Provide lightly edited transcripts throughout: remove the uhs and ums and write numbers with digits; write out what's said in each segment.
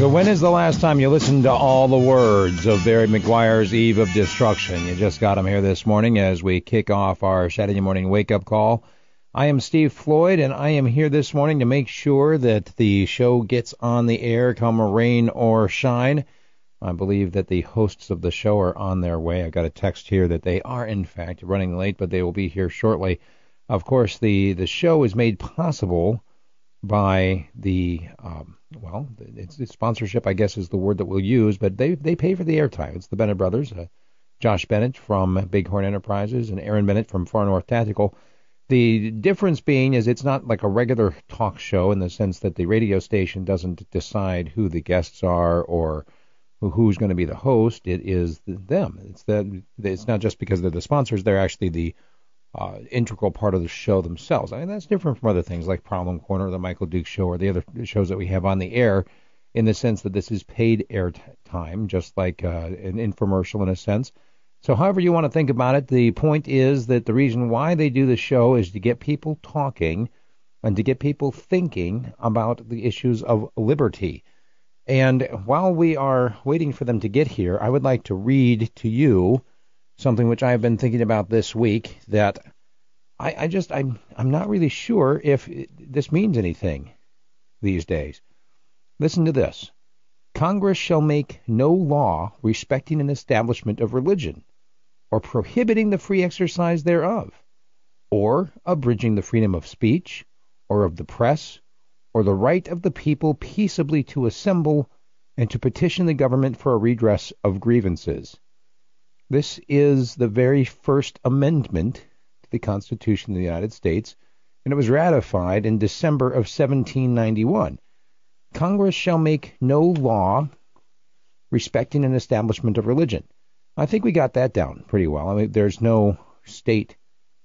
So when is the last time you listened to all the words of Barry McGuire's Eve of Destruction? You just got them here this morning as we kick off our Saturday morning wake-up call. I am Steve Floyd, and I am here this morning to make sure that the show gets on the air come rain or shine. I believe that the hosts of the show are on their way. I got a text here that they are, in fact, running late, but they will be here shortly. Of course, the show is made possible by the, it's sponsorship, I guess, is the word that we'll use, but they pay for the airtime. It's the Bennett brothers, Josh Bennett from Bighorn Enterprises and Aaron Bennett from Far North Tactical. The difference being is it's not like a regular talk show in the sense that the radio station doesn't decide who the guests are or who's going to be the host. It is them. It's not just because they're the sponsors. They're actually the integral part of the show themselves. I mean, that's different from other things like Problem Corner, the Michael Duke show, or the other shows that we have on the air in the sense that this is paid air time, just like an infomercial in a sense. So however you want to think about it, the point is that the reason why they do the show is to get people talking and to get people thinking about the issues of liberty. And while we are waiting for them to get here, I would like to read to you something which I have been thinking about this week that I'm not really sure if this means anything these days. Listen to this. Congress shall make no law respecting an establishment of religion, or prohibiting the free exercise thereof, or abridging the freedom of speech, or of the press, or the right of the people peaceably to assemble and to petition the government for a redress of grievances. This is the very first amendment to the Constitution of the United States, and it was ratified in December of 1791. Congress shall make no law respecting an establishment of religion. I think we got that down pretty well. I mean, there's no state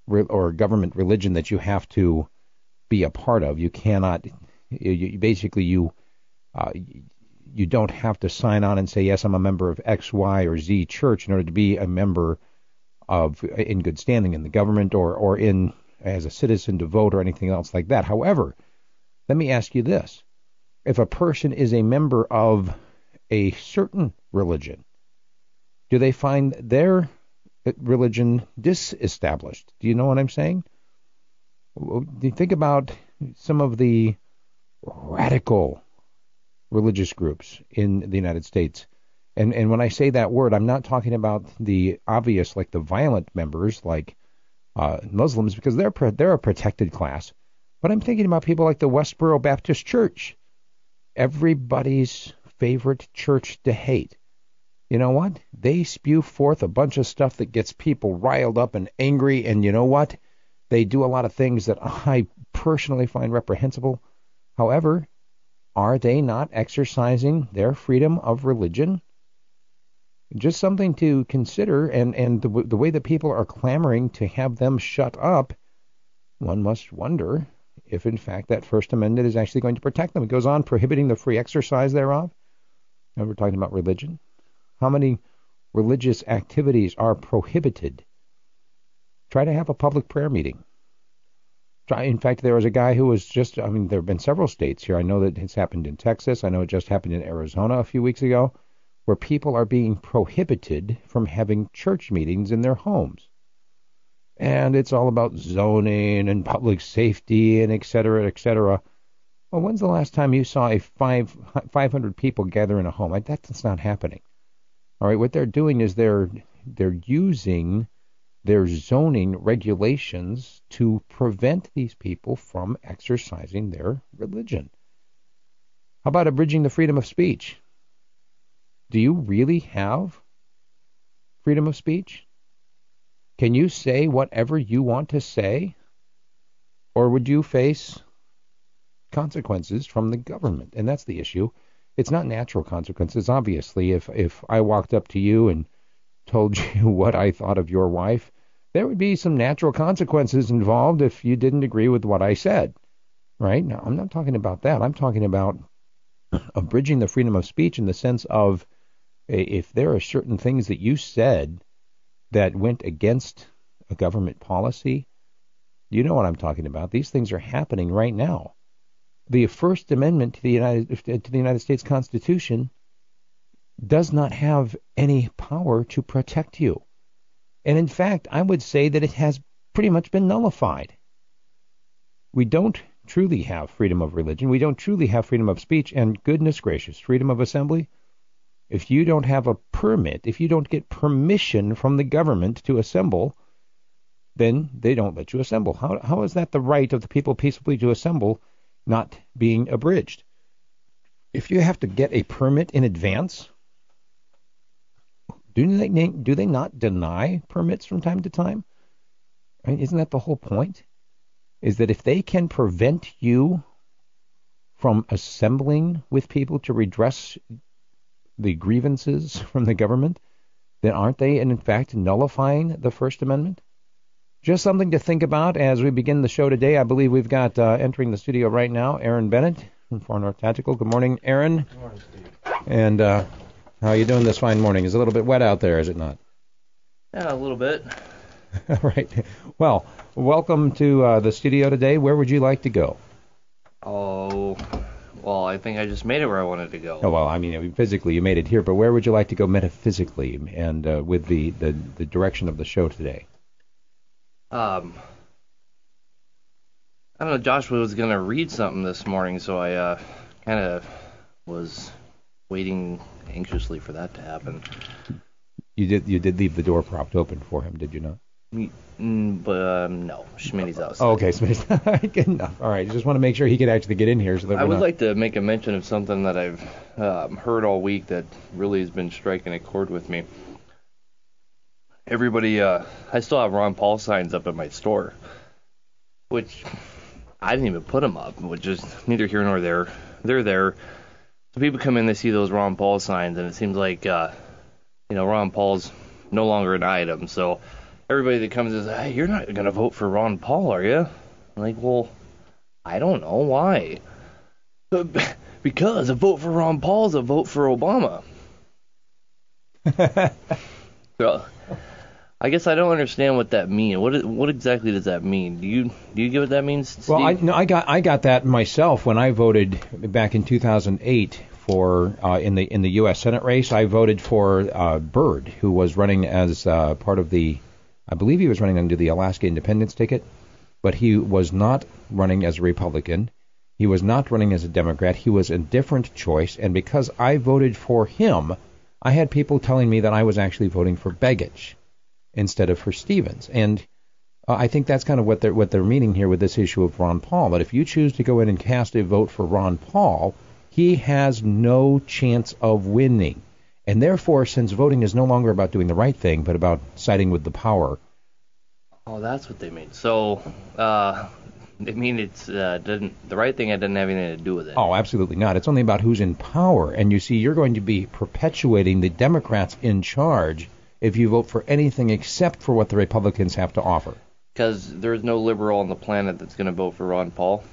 or government religion that you have to be a part of. You cannot. You don't have to sign on and say, yes, I'm a member of X, Y, or Z church in order to be a member of in good standing in the government or in as a citizen to vote or anything else like that. However, let me ask you this. If a person is a member of a certain religion, do they find their religion disestablished? Do you know what I'm saying? Think about some of the radical religious groups in the United States. And when I say that word, I'm not talking about the obvious, like the violent members, like Muslims, because they're a protected class. But I'm thinking about people like the Westboro Baptist Church. Everybody's favorite church to hate. You know what? They spew forth a bunch of stuff that gets people riled up and angry, and you know what? They do a lot of things that I personally find reprehensible. However, are they not exercising their freedom of religion? Just something to consider, and the way that people are clamoring to have them shut up, one must wonder if, in fact, that First Amendment is actually going to protect them. It goes on, prohibiting the free exercise thereof. And we're talking about religion. How many religious activities are prohibited? Try to have a public prayer meeting. In fact, there was a guy who was there have been several states here. I know that it's happened in Texas. I know it just happened in Arizona a few weeks ago, where people are being prohibited from having church meetings in their homes. And it's all about zoning and public safety and et cetera, et cetera. Well, when's the last time you saw 500 people gather in a home? That's not happening. All right, what they're doing is they're using their zoning regulations to prevent these people from exercising their religion. How about abridging the freedom of speech? Do you really have freedom of speech? Can you say whatever you want to say, or would you face consequences from the government? And that's the issue. It's not natural consequences. Obviously, if I walked up to you and told you what I thought of your wife, there would be some natural consequences involved if you didn't agree with what I said, right? Now, I'm not talking about that. I'm talking about abridging the freedom of speech in the sense of if there are certain things that you said that went against a government policy. You know what I'm talking about. These things are happening right now. the First Amendment to the United States Constitution does not have any power to protect you. And in fact, I would say that it has pretty much been nullified. We don't truly have freedom of religion. We don't truly have freedom of speech, and goodness gracious, freedom of assembly. If you don't have a permit, if you don't get permission from the government to assemble, then they don't let you assemble. How is that the right of the people peaceably to assemble not being abridged? If you have to get a permit in advance, do they not deny permits from time to time? I mean, isn't that the whole point? Is that if they can prevent you from assembling with people to redress the grievances from the government, then aren't they, in fact, nullifying the First Amendment? Just something to think about as we begin the show today. I believe we've got entering the studio right now Aaron Bennett from Far North Tactical. Good morning, Aaron. Good morning, Steve. And how are you doing this fine morning? It's a little bit wet out there, is it not? Yeah, a little bit. All right. Well, welcome to the studio today. Where would you like to go? Oh, well, I think I just made it where I wanted to go. Oh, well, I mean, physically you made it here, but where would you like to go metaphysically and with the direction of the show today? I don't know, Joshua was going to read something this morning, so I kind of was waiting anxiously for that to happen. You did leave the door propped open for him, did you not? No, Schmitty's outside. Oh, okay, Schmitty's outside. Good enough. All right, just want to make sure he could actually get in here. So that I would like to make a mention of something that I've heard all week that really has been striking a chord with me. Everybody, I still have Ron Paul signs up at my store, which I didn't even put them up, which is neither here nor there. They're there. So people come in, they see those Ron Paul signs, and it seems like, Ron Paul's no longer an item, so... Everybody that comes is, hey, you're not going to vote for Ron Paul, are you? I'm like, well, I don't know why. Because a vote for Ron Paul is a vote for Obama. So, I guess I don't understand what that means. What exactly does that mean? Do you get what that means, Steve? Well, I got that myself when I voted back in 2008 for in the U.S. Senate race. I voted for Byrd, who was running as part of the. I believe he was running under the Alaska Independence ticket, but he was not running as a Republican. He was not running as a Democrat. He was a different choice, and because I voted for him, I had people telling me that I was actually voting for Begich instead of for Stevens. And I think that's kind of what they're meaning here with this issue of Ron Paul, that if you choose to go in and cast a vote for Ron Paul, he has no chance of winning. And therefore, since voting is no longer about doing the right thing, but about siding with the power. Oh, that's what they mean. So, they mean it's the right thing. It doesn't have anything to do with it. Oh, absolutely not. It's only about who's in power. And you see, you're going to be perpetuating the Democrats in charge if you vote for anything except for what the Republicans have to offer. Because there's no liberal on the planet that's going to vote for Ron Paul.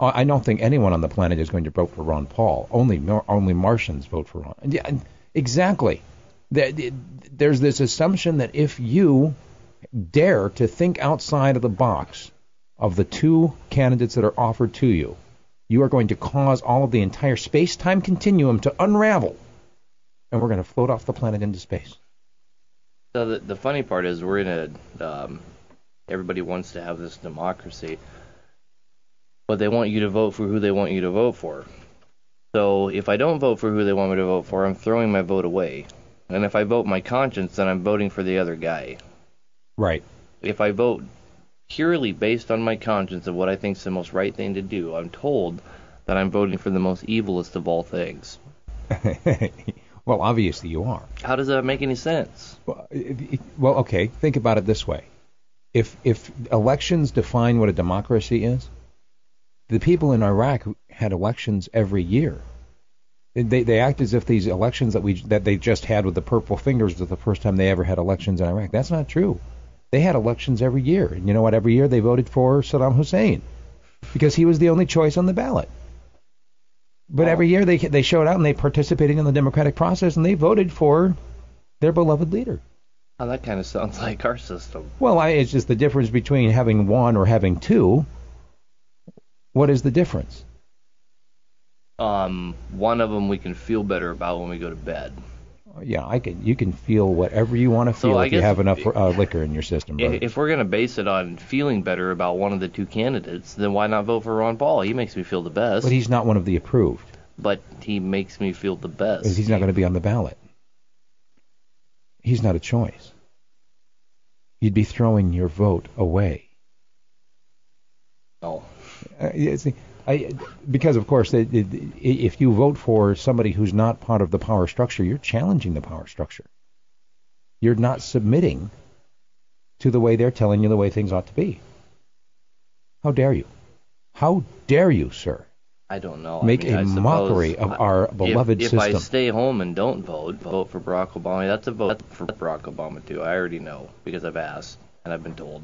Oh, I don't think anyone on the planet is going to vote for Ron Paul. Only Martians vote for Ron. Yeah. Exactly. There's this assumption that if you dare to think outside of the box of the two candidates that are offered to you, you are going to cause all of the entire space-time continuum to unravel, and we're going to float off the planet into space. So the funny part is we're in a everybody wants to have this democracy, but they want you to vote for who they want you to vote for. So if I don't vote for who they want me to vote for, I'm throwing my vote away. And if I vote my conscience, then I'm voting for the other guy. Right. If I vote purely based on my conscience of what I think is the most right thing to do, I'm told that I'm voting for the most evilest of all things. Well, obviously you are. How does that make any sense? Well, okay, think about it this way. If elections define what a democracy is, the people in Iraq had elections every year. They act as if these elections that they just had with the purple fingers was the first time they ever had elections in Iraq. That's not true. They had elections every year. And you know what? Every year they voted for Saddam Hussein because he was the only choice on the ballot. But every year they showed out and they participated in the democratic process and they voted for their beloved leader. Oh, that kind of sounds like our system. Well, it's just the difference between having one or having two. What is the difference? One of them we can feel better about when we go to bed. Yeah, you can feel whatever you want to feel if you have enough liquor in your system, brother. If we're going to base it on feeling better about one of the two candidates, then why not vote for Ron Paul? He makes me feel the best. But he's not one of the approved. But he makes me feel the best. He's not going to be on the ballot. He's not a choice. You'd be throwing your vote away. No. Because, of course, if you vote for somebody who's not part of the power structure, you're challenging the power structure. You're not submitting to the way they're telling you the way things ought to be. How dare you? How dare you, sir? I don't know. Make a mockery of our beloved system. If I stay home and don't vote for Barack Obama, that's a vote for Barack Obama, too. I already know because I've asked and I've been told.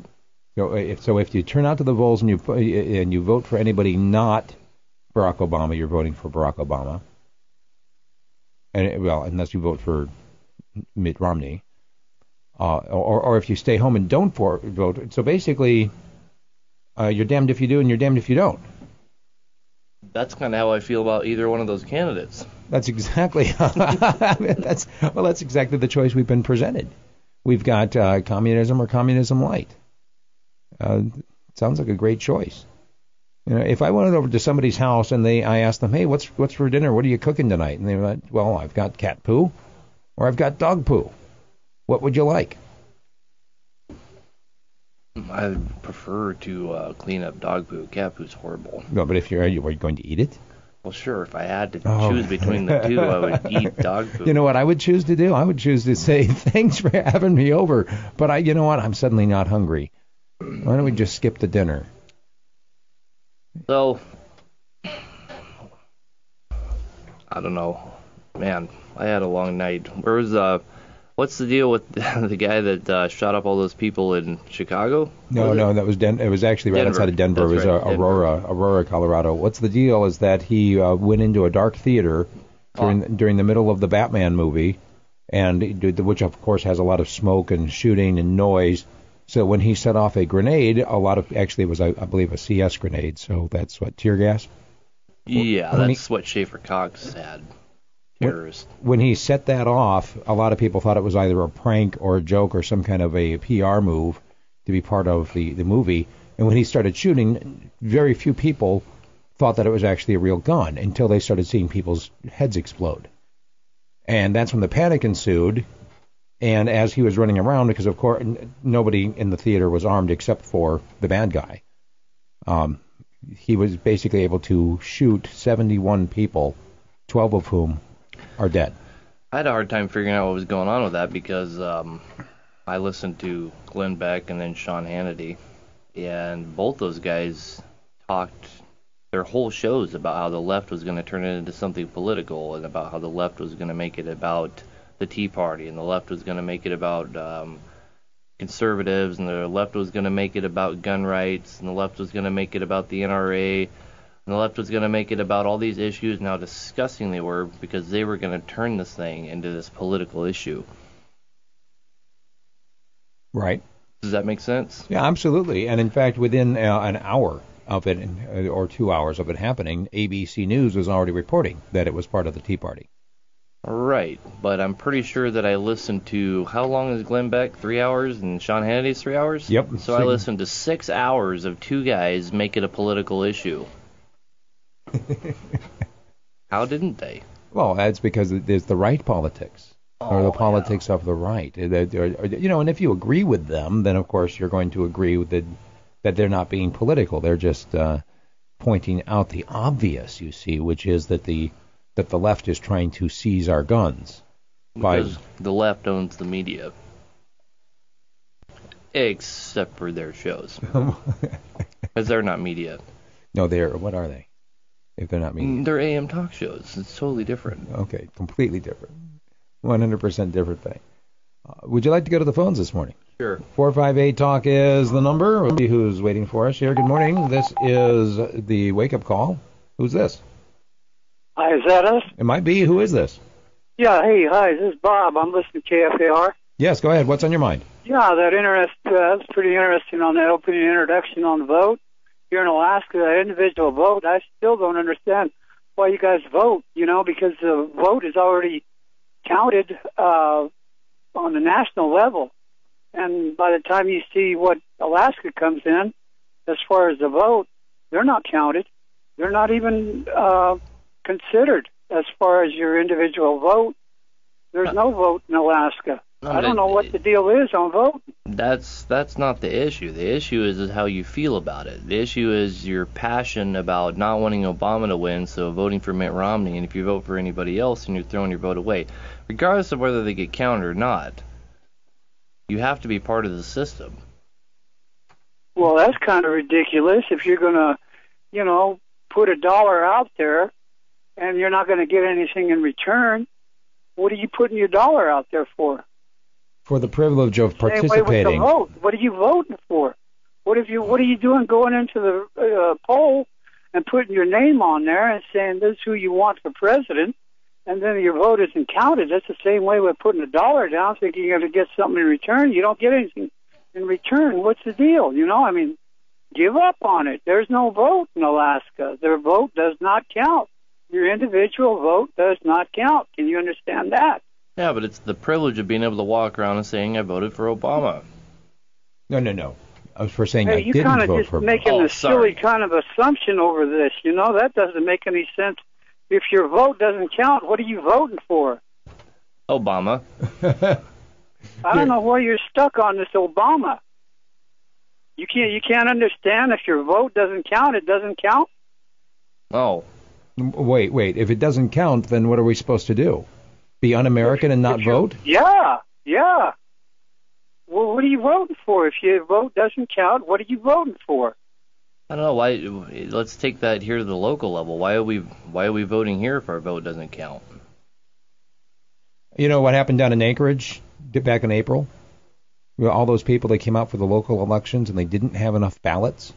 So if you turn out to the polls and you vote for anybody not Barack Obama, you're voting for Barack Obama. Well, unless you vote for Mitt Romney. Or if you stay home and don't vote. So basically, you're damned if you do and you're damned if you don't. That's kind of how I feel about either one of those candidates. That's exactly that's exactly the choice we've been presented. We've got communism or communism light. Sounds like a great choice. You know, if I went over to somebody's house and I asked them, "Hey, what's for dinner? What are you cooking tonight?" And they were like, "Well, I've got cat poo, or I've got dog poo. What would you like?" I would prefer to clean up dog poo. Cat poo's horrible. No, but if were you going to eat it? Well, sure. If I had to choose between the two, I would eat dog poo. You know what I would choose to do? I would choose to say, "Thanks for having me over, but you know what? I'm suddenly not hungry. Why don't we just skip the dinner?" So, I don't know. Man, I had a long night. Where was what's the deal with the guy that shot up all those people in Chicago? That was Denver. It was actually right outside of Denver. That's Aurora, Colorado. What's the deal is that he went into a dark theater during the middle of the Batman movie, and which of course has a lot of smoke and shooting and noise. So when he set off a grenade, it was, I believe, a CS grenade. So that's what, tear gas? Yeah, what Schaefer Cox had. When he set that off, a lot of people thought it was either a prank or a joke or some kind of a PR move to be part of the movie. And when he started shooting, very few people thought that it was actually a real gun until they started seeing people's heads explode. And that's when the panic ensued. And as he was running around, because, of course, nobody in the theater was armed except for the bad guy, he was basically able to shoot 71 people, 12 of whom are dead. I had a hard time figuring out what was going on with that because I listened to Glenn Beck and then Sean Hannity, and both those guys talked their whole shows about how the left was going to turn it into something political and about how the left was going to make it about the Tea Party, and the left was going to make it about conservatives, and the left was going to make it about gun rights, and the left was going to make it about the NRA, and the left was going to make it about all these issues. Now, disgusting they were, because they were going to turn this thing into this political issue. Right. Does that make sense? Yeah, absolutely. And in fact, within an hour of it, or 2 hours of it happening, ABC News was already reporting that it was part of the Tea Party. Right, but I'm pretty sure that I listened to, how long is Glenn Beck? 3 hours, and Sean Hannity's 3 hours? Yep. So I listened to 6 hours of two guys make it a political issue. How didn't they? Well, that's because there's the right politics, or the politics of the right. You know, and if you agree with them, then of course you're going to agree with that they're not being political. They're just pointing out the obvious, you see, which is that the left is trying to seize our guns. Because the left owns the media. Except for their shows. Because they're not media. No, what are they? If they're not media? They're AM talk shows. It's totally different. Okay, completely different. 100% different thing. Would you like to go to the phones this morning? Sure. 458-TALK is the number. We'll see who's waiting for us here. Good morning. This is the wake-up call. Who's this? Hi, is that us? It might be. Who is this? Yeah, hey, hi, this is Bob. I'm listening to KFAR. Yes, go ahead. What's on your mind? Yeah, that's pretty interesting on that opening introduction on the vote. Here in Alaska, that individual vote, I still don't understand why you guys vote, you know, because the vote is already counted on the national level. And by the time you see what Alaska comes in, as far as the vote, they're not counted. They're not even considered as far as your individual vote. There's no vote in Alaska. I don't know what the deal is on voting. That's not the issue. The issue is how you feel about it. The issue is your passion about not wanting Obama to win, so voting for Mitt Romney. And if you vote for anybody else, then you're throwing your vote away, regardless of whether they get counted or not. You have to be part of the system. Well, that's kind of ridiculous. If you're going to, you know, put a dollar out there, and you're not going to get anything in return, what are you putting your dollar out there for? For the privilege of participating. Vote. What are you voting for? What are you doing going into the poll and putting your name on there and saying this is who you want for president, and then your vote isn't counted? That's the same way with putting a dollar down thinking you're going to get something in return. You don't get anything in return. What's the deal? You know, I mean, give up on it. There's no vote in Alaska. Their vote does not count. Your individual vote does not count. Can you understand that? Yeah, but it's the privilege of being able to walk around and saying I voted for Obama. No. I was for saying I didn't vote for Obama. You're kind of just making a silly kind of assumption over this. You know, that doesn't make any sense. If your vote doesn't count, what are you voting for? Obama. I don't know why you're stuck on this Obama. You can't understand if your vote doesn't count, it doesn't count? Oh. Wait. If it doesn't count, then what are we supposed to do? Be un-American and not vote? Yeah. Well, what are you voting for? If your vote doesn't count, what are you voting for? I don't know. Why? Let's take that here to the local level. Why are we voting here if our vote doesn't count? You know what happened down in Anchorage back in April? All those people that came out for the local elections and they didn't have enough ballots.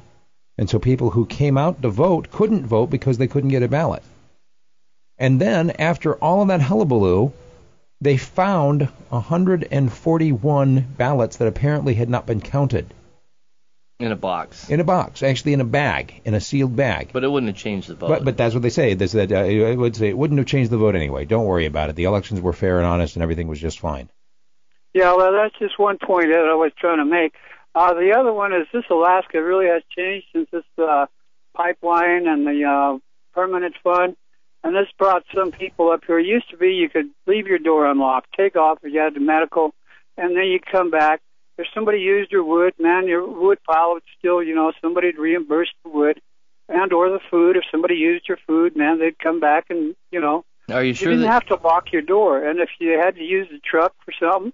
And so people who came out to vote couldn't vote because they couldn't get a ballot. And then, after all of that hullabaloo, they found 141 ballots that apparently had not been counted. In a box. Actually in a bag, in a sealed bag. But it wouldn't have changed the vote. But that's what they say. It wouldn't have changed the vote anyway. Don't worry about it. The elections were fair and honest and everything was just fine. Yeah, well, that's just one point that I was trying to make. The other one is this Alaska really has changed since this pipeline and the permanent fund. And this brought some people up here. It used to be you could leave your door unlocked, take off if you had the medical, and then you'd come back. If somebody used your wood, man, your wood pile would still, you know, somebody'd reimburse the wood and or the food. If somebody used your food, man, they'd come back and, you know. Are you sure you didn't have to lock your door. And if you had to use the truck for something,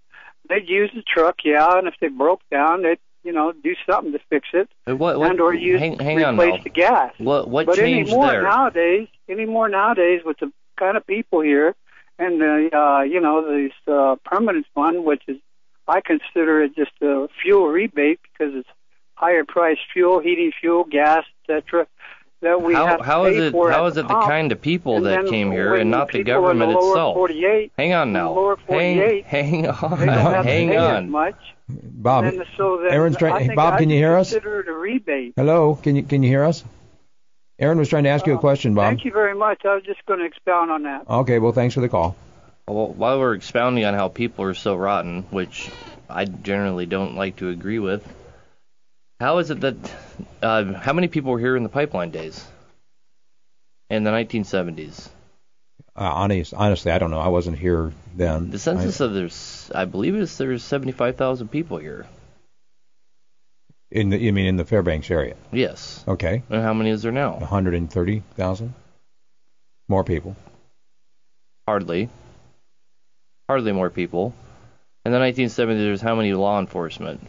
they'd use the truck, yeah. And if they broke down, they'd, you know, do something to fix it, and or use replace the gas. What changed there? Nowadays, with the kind of people here, and the you know, this permanent fund, which is I consider it just a fuel rebate because it's higher priced fuel, heating fuel, gas, etc. That we have to pay for. How is it the kind of people that came here and not the government itself? Hang on now. Bob, Aaron's trying. Bob, can you hear us? Hello, can you hear us? Aaron was trying to ask you a question, Bob. Thank you very much. I was just going to expound on that. Okay, well, thanks for the call. Well, while we're expounding on how people are so rotten, which I generally don't like to agree with, how is it that how many people were here in the pipeline days in the 1970s? Honestly, I don't know. I wasn't here then. The census I believe there's 75,000 people here. You mean in the Fairbanks area? Yes. Okay. And how many is there now? 130,000. More people. Hardly more people. In the 1970s, there's how many law enforcement?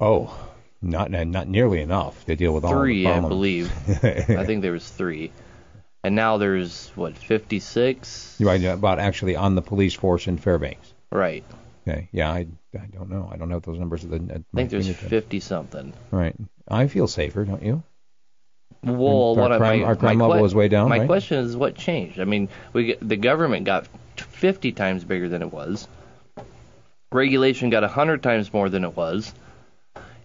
Oh, not nearly enough to deal with all the problems. 3, I believe. I think there was 3. And now there's, 56? Right, about actually on the police force in Fairbanks. Right. Okay. Yeah, I don't know. I don't know if those numbers are I think there's 50-something. Right. I feel safer, don't you? Well, our crime level is way down, right? My question is, what changed? I mean, the government got 50 times bigger than it was. Regulation got 100 times more than it was.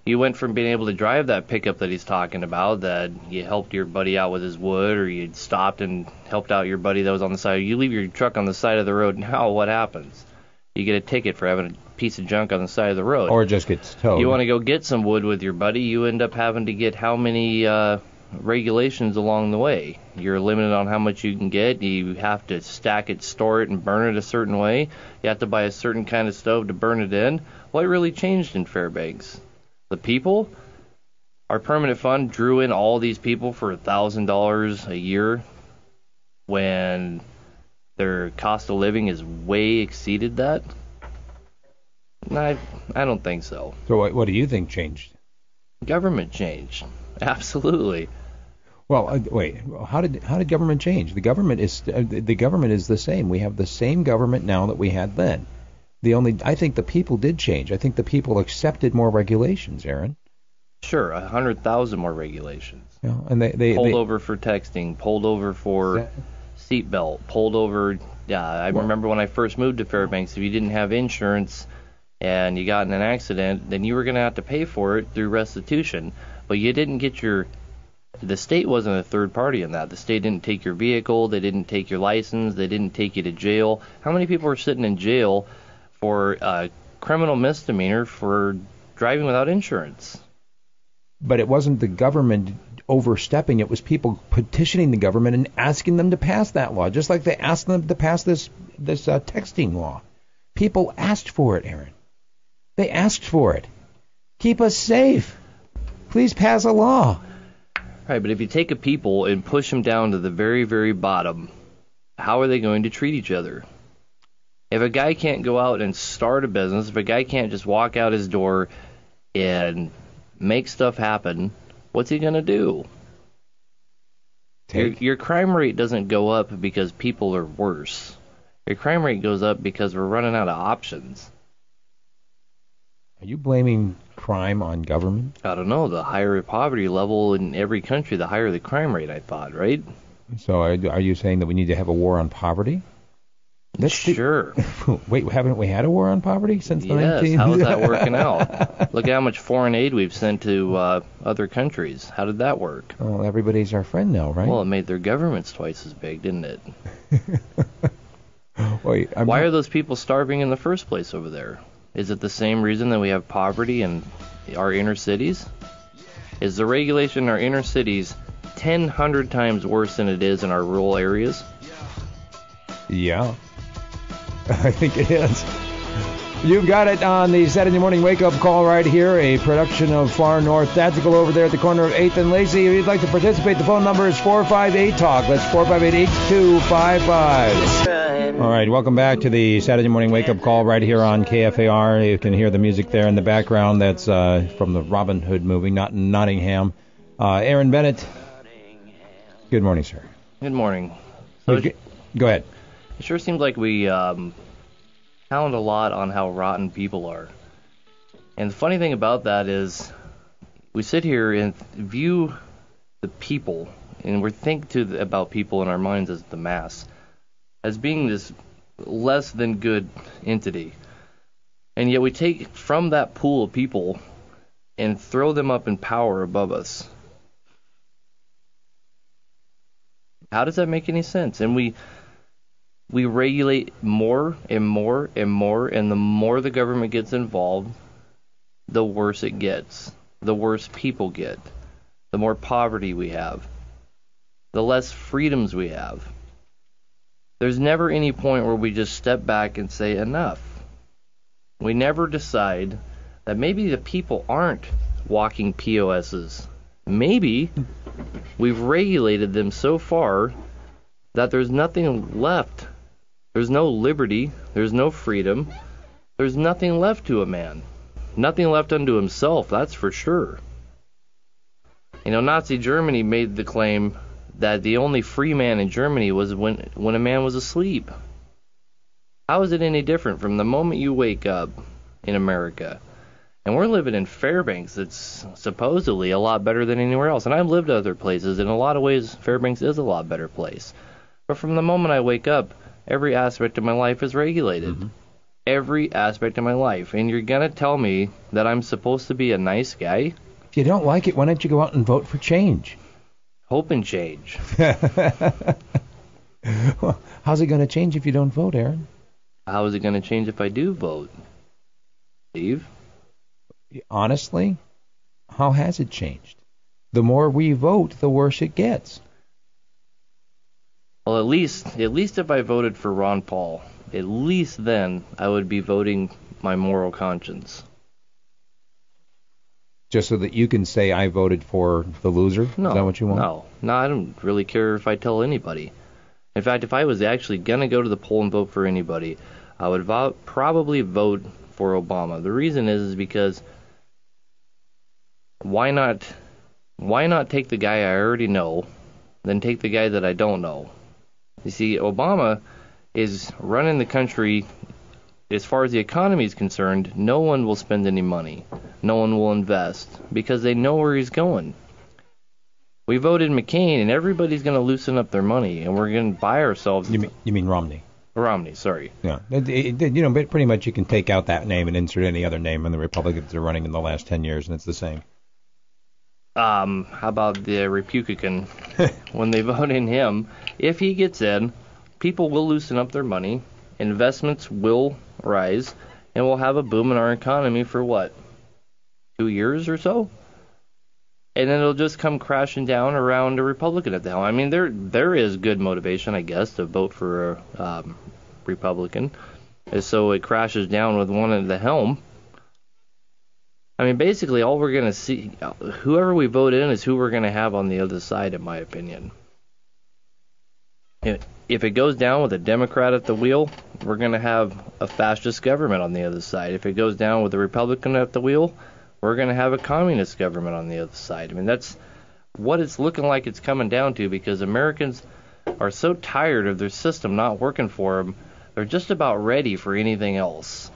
you went from being able to drive that pickup that he's talking about, that you helped your buddy out with his wood, or you stopped and helped out your buddy that was on the side. You leave your truck on the side of the road, now what happens? You get a ticket for having a piece of junk on the side of the road. Or it just gets towed. You want to go get some wood with your buddy, you end up having to get how many regulations along the way. You're limited on how much you can get. You have to stack it, store it, and burn it a certain way. You have to buy a certain kind of stove to burn it in. What really changed in Fairbanks? The people? Our permanent fund drew in all these people for $1,000 a year when their cost of living is way exceeded that? I don't think so. So what do you think changed? Government changed. Absolutely. Well, wait. How did government change? The government is the same. We have the same government now that we had then. I think the people did change. I think the people accepted more regulations, Aaron. Sure, 100,000 more regulations. Yeah, and they pulled over for texting, pulled over for seatbelt, pulled over. Yeah, I remember when I first moved to Fairbanks, if you didn't have insurance and you got in an accident, then you were going to have to pay for it through restitution. But you didn't get the state wasn't a third party in that. The state didn't take your vehicle, they didn't take your license, they didn't take you to jail. How many people were sitting in jail for a criminal misdemeanor for driving without insurance? But it wasn't the government overstepping, it was people petitioning the government and asking them to pass that law, just like they asked them to pass this texting law. People asked for it, Aaron. They asked for it. Keep us safe. Please pass a law. Right, but if you take a people and push them down to the very, very bottom, how are they going to treat each other? If a guy can't go out and start a business, if a guy can't just walk out his door and make stuff happen, what's he going to do? Your crime rate doesn't go up because people are worse. Your crime rate goes up because we're running out of options. Are you blaming crime on government? I don't know. The higher the poverty level in every country, the higher the crime rate, I thought, right? So are you saying that we need to have a war on poverty? Sure. Wait, haven't we had a war on poverty since the 19th? Yes, how is that working out? Look at how much foreign aid we've sent to other countries. How did that work? Well, everybody's our friend now, right? Well, it made their governments twice as big, didn't it? Wait, why are those people starving in the first place over there? Is it the same reason that we have poverty in our inner cities? Is the regulation in our inner cities 1,000 times worse than it is in our rural areas? Yeah, I think it is. You've got it on the Saturday Morning Wake-Up Call right here, a production of Far North Tactical over there at the corner of 8th and Lacey. If you'd like to participate, the phone number is 458-TALK. That's 458-8255. All right, welcome back to the Saturday Morning Wake-Up Call right here on KFAR. You can hear the music there in the background. That's from the Robin Hood movie, not in Nottingham. Aaron Bennett, good morning, sir. Good morning. So go ahead. It sure seems like we pound a lot on how rotten people are. And the funny thing about that is we sit here and view the people, and we think about people in our minds as the mass, as being this less than good entity. And yet we take from that pool of people and throw them up in power above us. How does that make any sense? And we regulate more and more and more, and the more the government gets involved, the worse it gets. The worse people get. The more poverty we have. The less freedoms we have. There's never any point where we just step back and say enough. We never decide that maybe the people aren't walking POSs. Maybe we've regulated them so far that there's nothing left. There's no liberty, there's no freedom, there's nothing left to a man. Nothing left unto himself, that's for sure. You know, Nazi Germany made the claim that the only free man in Germany was when a man was asleep. How is it any different from the moment you wake up in America? And we're living in Fairbanks that's supposedly a lot better than anywhere else. And I've lived other places. In a lot of ways, Fairbanks is a lot better place. But from the moment I wake up, every aspect of my life is regulated. Mm-hmm. every aspect of my life. And you're going to tell me that I'm supposed to be a nice guy? If you don't like it, why don't you go out and vote for change? Hope and change. Well, how's it going to change if you don't vote, Aaron? How is it going to change if I do vote, Steve? Honestly, how has it changed? The more we vote, the worse it gets. Well, at least if I voted for Ron Paul, at least then I would be voting my moral conscience. Just so that you can say I voted for the loser? No. Is that what you want? No, I don't really care if I tell anybody. In fact, if I was actually going to go to the poll and vote for anybody, I would probably vote for Obama. The reason is because why not take the guy I already know, then take the guy that I don't know? You see, Obama is running the country. As far as the economy is concerned, no one will spend any money. No one will invest because they know where he's going. We voted McCain, and everybody's going to loosen up their money, and we're going to buy ourselves... You mean Romney? Romney, sorry. Yeah. But pretty much you can take out that name and insert any other name in the Republicans that are running in the last 10 years, and it's the same. How about the Republican? When they vote in him, if he gets in, people will loosen up their money, investments will rise, and we'll have a boom in our economy for, 2 years or so? And then it'll just come crashing down around a Republican at the helm. I mean, there is good motivation, I guess, to vote for a Republican, so it crashes down with one at the helm. I mean, basically, all we're going to see, whoever we vote in is who we're going to have on the other side, in my opinion. If it goes down with a Democrat at the wheel, we're going to have a fascist government on the other side. If it goes down with a Republican at the wheel, we're going to have a communist government on the other side. I mean, that's what it's looking like it's coming down to, because Americans are so tired of their system not working for them, they're just about ready for anything else.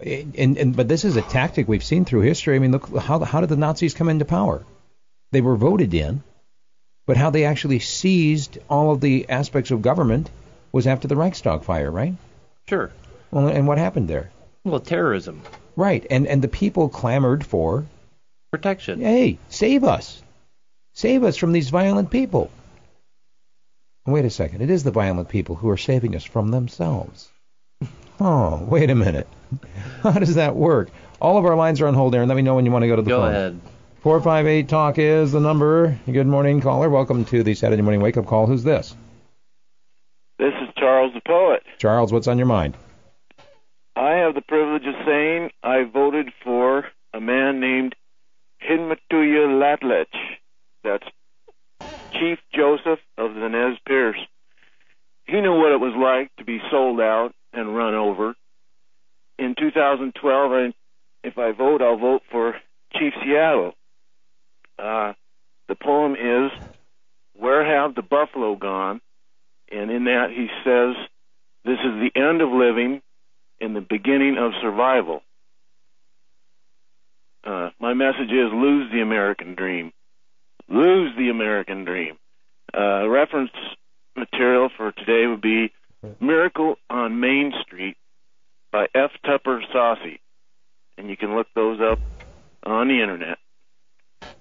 But this is a tactic we've seen through history. I mean, look, how did the Nazis come into power? They were voted in, but how they actually seized all of the aspects of government was after the Reichstag fire, right? Sure. Well, and what happened there? Well, terrorism. Right, and the people clamored for protection. Hey, save us. Save us from these violent people. Wait a second. It is the violent people who are saving us from themselves. Oh, wait a minute. How does that work? All of our lines are on hold, Aaron. Let me know when you want to go to the phone. Go ahead. 458-TALK is the number. Good morning, caller. Welcome to the Saturday Morning Wake-Up Call. Who's this? This is Charles the Poet. Charles, what's on your mind? I have the privilege of saying I voted for a man named Himatuya Latlech. That's Chief Joseph of the Nez Perce. He knew what it was like to be sold out and run over. In 2012, if I vote, I'll vote for Chief Seattle. The poem is, "Where Have the Buffalo Gone?" And in that he says, "This is the end of living, in the beginning of survival." My message is, lose the American dream. Lose the American dream. Reference material for today would be Miracle on Main Street by F. Tupper Saucy. And you can look those up on the Internet.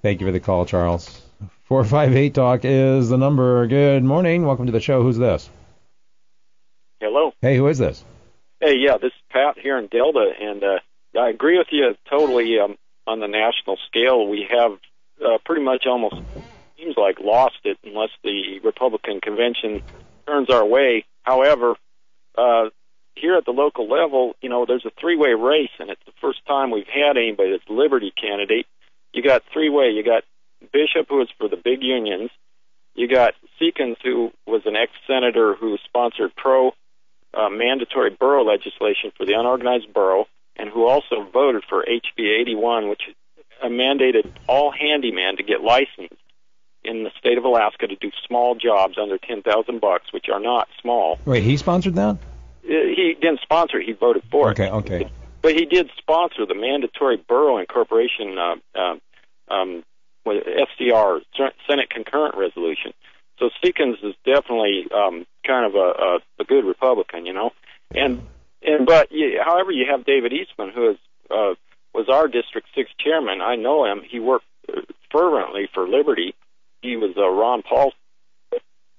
Thank you for the call, Charles. 458-TALK is the number. Good morning. Welcome to the show. Who's this? Hello. Hey, who is this? Hey, yeah, this is Pat here in Delta, and I agree with you totally on the national scale. We have pretty much almost, seems like, lost it unless the Republican convention turns our way. However, here at the local level, you know, there's a three-way race, and it's the first time we've had anybody that's a Liberty candidate. You got three-way. You got Bishop, who is for the big unions. You got Seekins, who was an ex-senator who sponsored mandatory borough legislation for the unorganized borough, and who also voted for HB 81, which mandated all handymen to get licensed in the state of Alaska to do small jobs under $10,000, which are not small. Wait, he sponsored that? He didn't sponsor it. He voted for it. Okay. But he did sponsor the mandatory borough incorporation SCR, Senate concurrent resolution. So Seekins is definitely kind of a good Republican, you know, but However, you have David Eastman, who is, was our District 6 chairman. I know him. He worked fervently for liberty. He was a Ron Paul,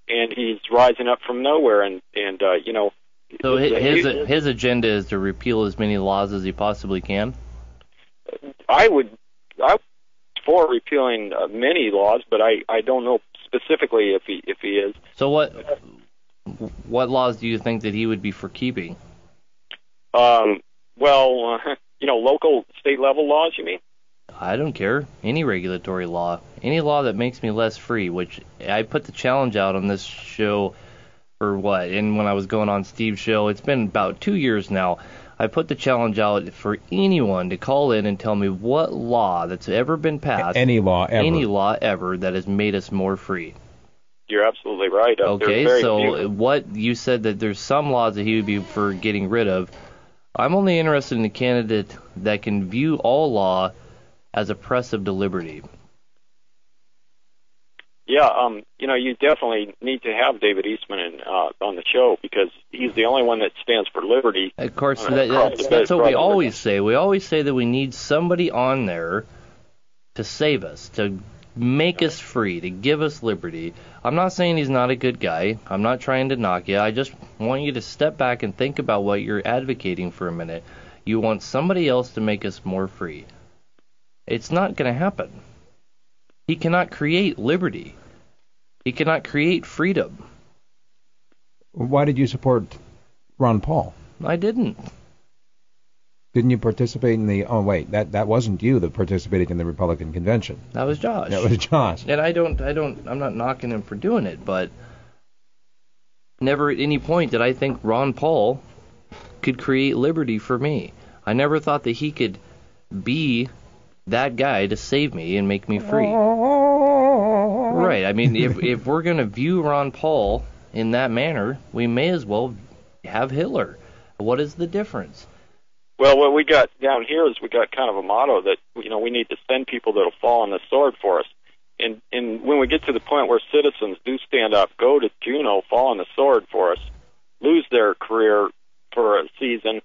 and he's rising up from nowhere. And you know. So his agenda is to repeal as many laws as he possibly can. I would for repealing many laws, but I don't know specifically if he is. So what laws do you think that he would be for keeping? You know, local, state-level laws, you mean? I don't care. Any regulatory law. Any law that makes me less free, which I put the challenge out on this show for what? And when I was going on Steve's show, it's been about 2 years now, I put the challenge out for anyone to call in and tell me what law that's ever been passed. Any law ever that has made us more free. You're absolutely right. Okay, so few. What you said that there's some laws that he would be for getting rid of. I'm only interested in a candidate that can view all law as oppressive to liberty. Yeah, you know, you definitely need to have David Eastman on the show because he's the only one that stands for liberty. Of course, that's what we always say. We always say that we need somebody on there to save us, to make us free, to give us liberty. I'm not saying he's not a good guy. I'm not trying to knock you. I just want you to step back and think about what you're advocating for a minute. You want somebody else to make us more free. It's not going to happen. He cannot create liberty. He cannot create freedom. Why did you support Ron Paul? I didn't. Didn't you participate in the... Oh, wait, that wasn't you that participated in the Republican convention. That was Josh. And I'm not knocking him for doing it, but never at any point did I think Ron Paul could create liberty for me. I never thought that he could be that guy to save me and make me free. Right. I mean, if we're going to view Ron Paul in that manner, we may as well have Hitler. What is the difference? Well, what we got down here is we got kind of a motto that, you know, we need to send people that'll fall on the sword for us. And when we get to the point where citizens do stand up, go to Juneau, fall on the sword for us, lose their career for a season,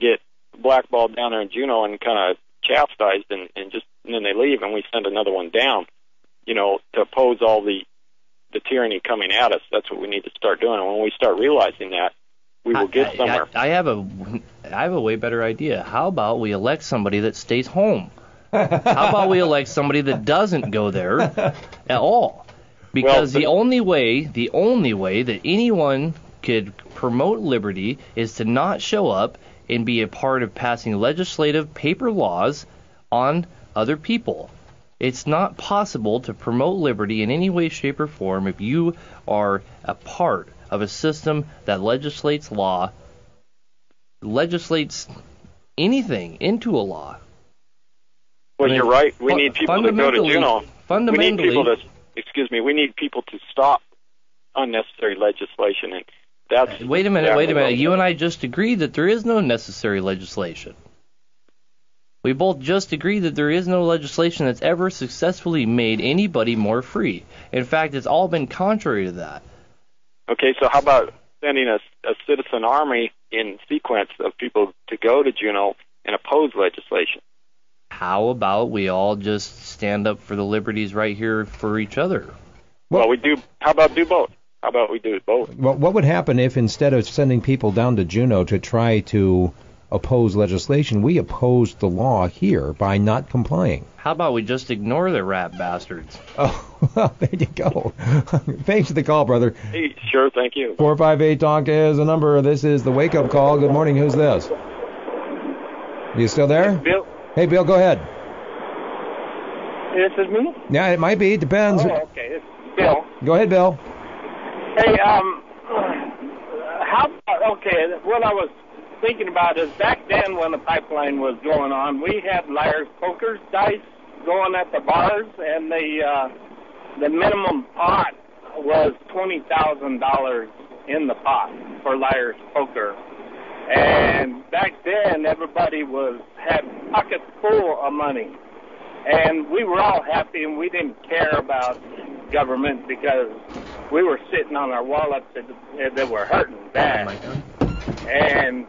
get blackballed down there in Juneau and kind of chastised and then they leave and we send another one down, you know, to oppose all the tyranny coming at us. That's what we need to start doing. And when we start realizing that, we will get somewhere. I have a way better idea. How about we elect somebody that stays home? How about we elect somebody that doesn't go there at all? Because the only way that anyone could promote liberty is to not show up and be a part of passing legislative paper laws on other people. It's not possible to promote liberty in any way, shape, or form if you are a part of a system that legislates anything into a law. Well, you're right. We need people to go to Juneau. We need people to stop unnecessary legislation and. Wait a minute. You and I just agreed that there is no necessary legislation. We both just agreed that there is no legislation that's ever successfully made anybody more free. In fact, it's all been contrary to that. Okay, so how about sending a citizen army in sequence of people to go to Juneau and oppose legislation? How about we all just stand up for the liberties right here for each other? Well, we do. How about do both? How about we do both? Well, what would happen if instead of sending people down to Juneau to try to oppose legislation, we opposed the law here by not complying? How about we just ignore the rat bastards? Oh, well, there you go. Thanks for the call, brother. Hey, sure, thank you. 458 Talk is the number. This is the Wake Up Call. Good morning. Who's this? Are you still there? It's Bill. Hey, Bill, go ahead. This is me? Yeah, it might be. It depends. Oh, okay. This is Bill. Go ahead, Bill. Hey, what I was thinking about is back then when the pipeline was going on, we had liars, pokers, dice going at the bars, and the minimum pot was $20,000 in the pot for liars, poker. And back then, everybody had pockets full of money. And we were all happy, and we didn't care about government because we were sitting on our wallets that were hurting bad. And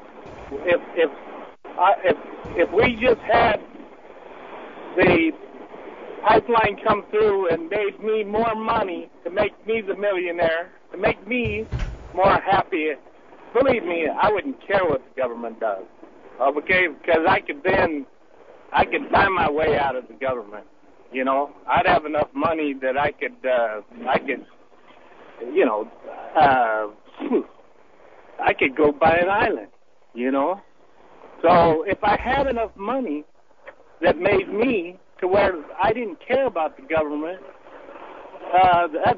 if we just had the pipeline come through and made me more money to make me the millionaire, to make me more happy, believe me, I wouldn't care what the government does. Okay, because I could buy my way out of the government. You know, I'd have enough money that I could go buy an island, you know. So if I had enough money that made me to where I didn't care about the government,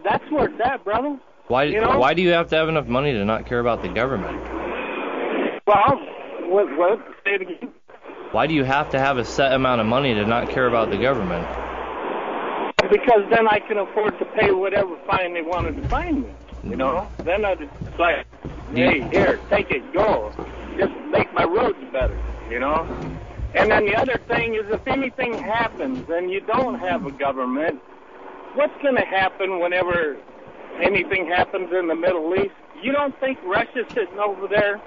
that's where it's at, brother. Why do you have to have enough money to not care about the government? Well, what say it again? Why do you have to have a set amount of money to not care about the government? Because then I can afford to pay whatever fine they wanted to fine me, you know? Then I just like, hey, here, take it, go. Just make my roads better, you know? And then the other thing is, if anything happens and you don't have a government, what's going to happen whenever anything happens in the Middle East? You don't think Russia's sitting over there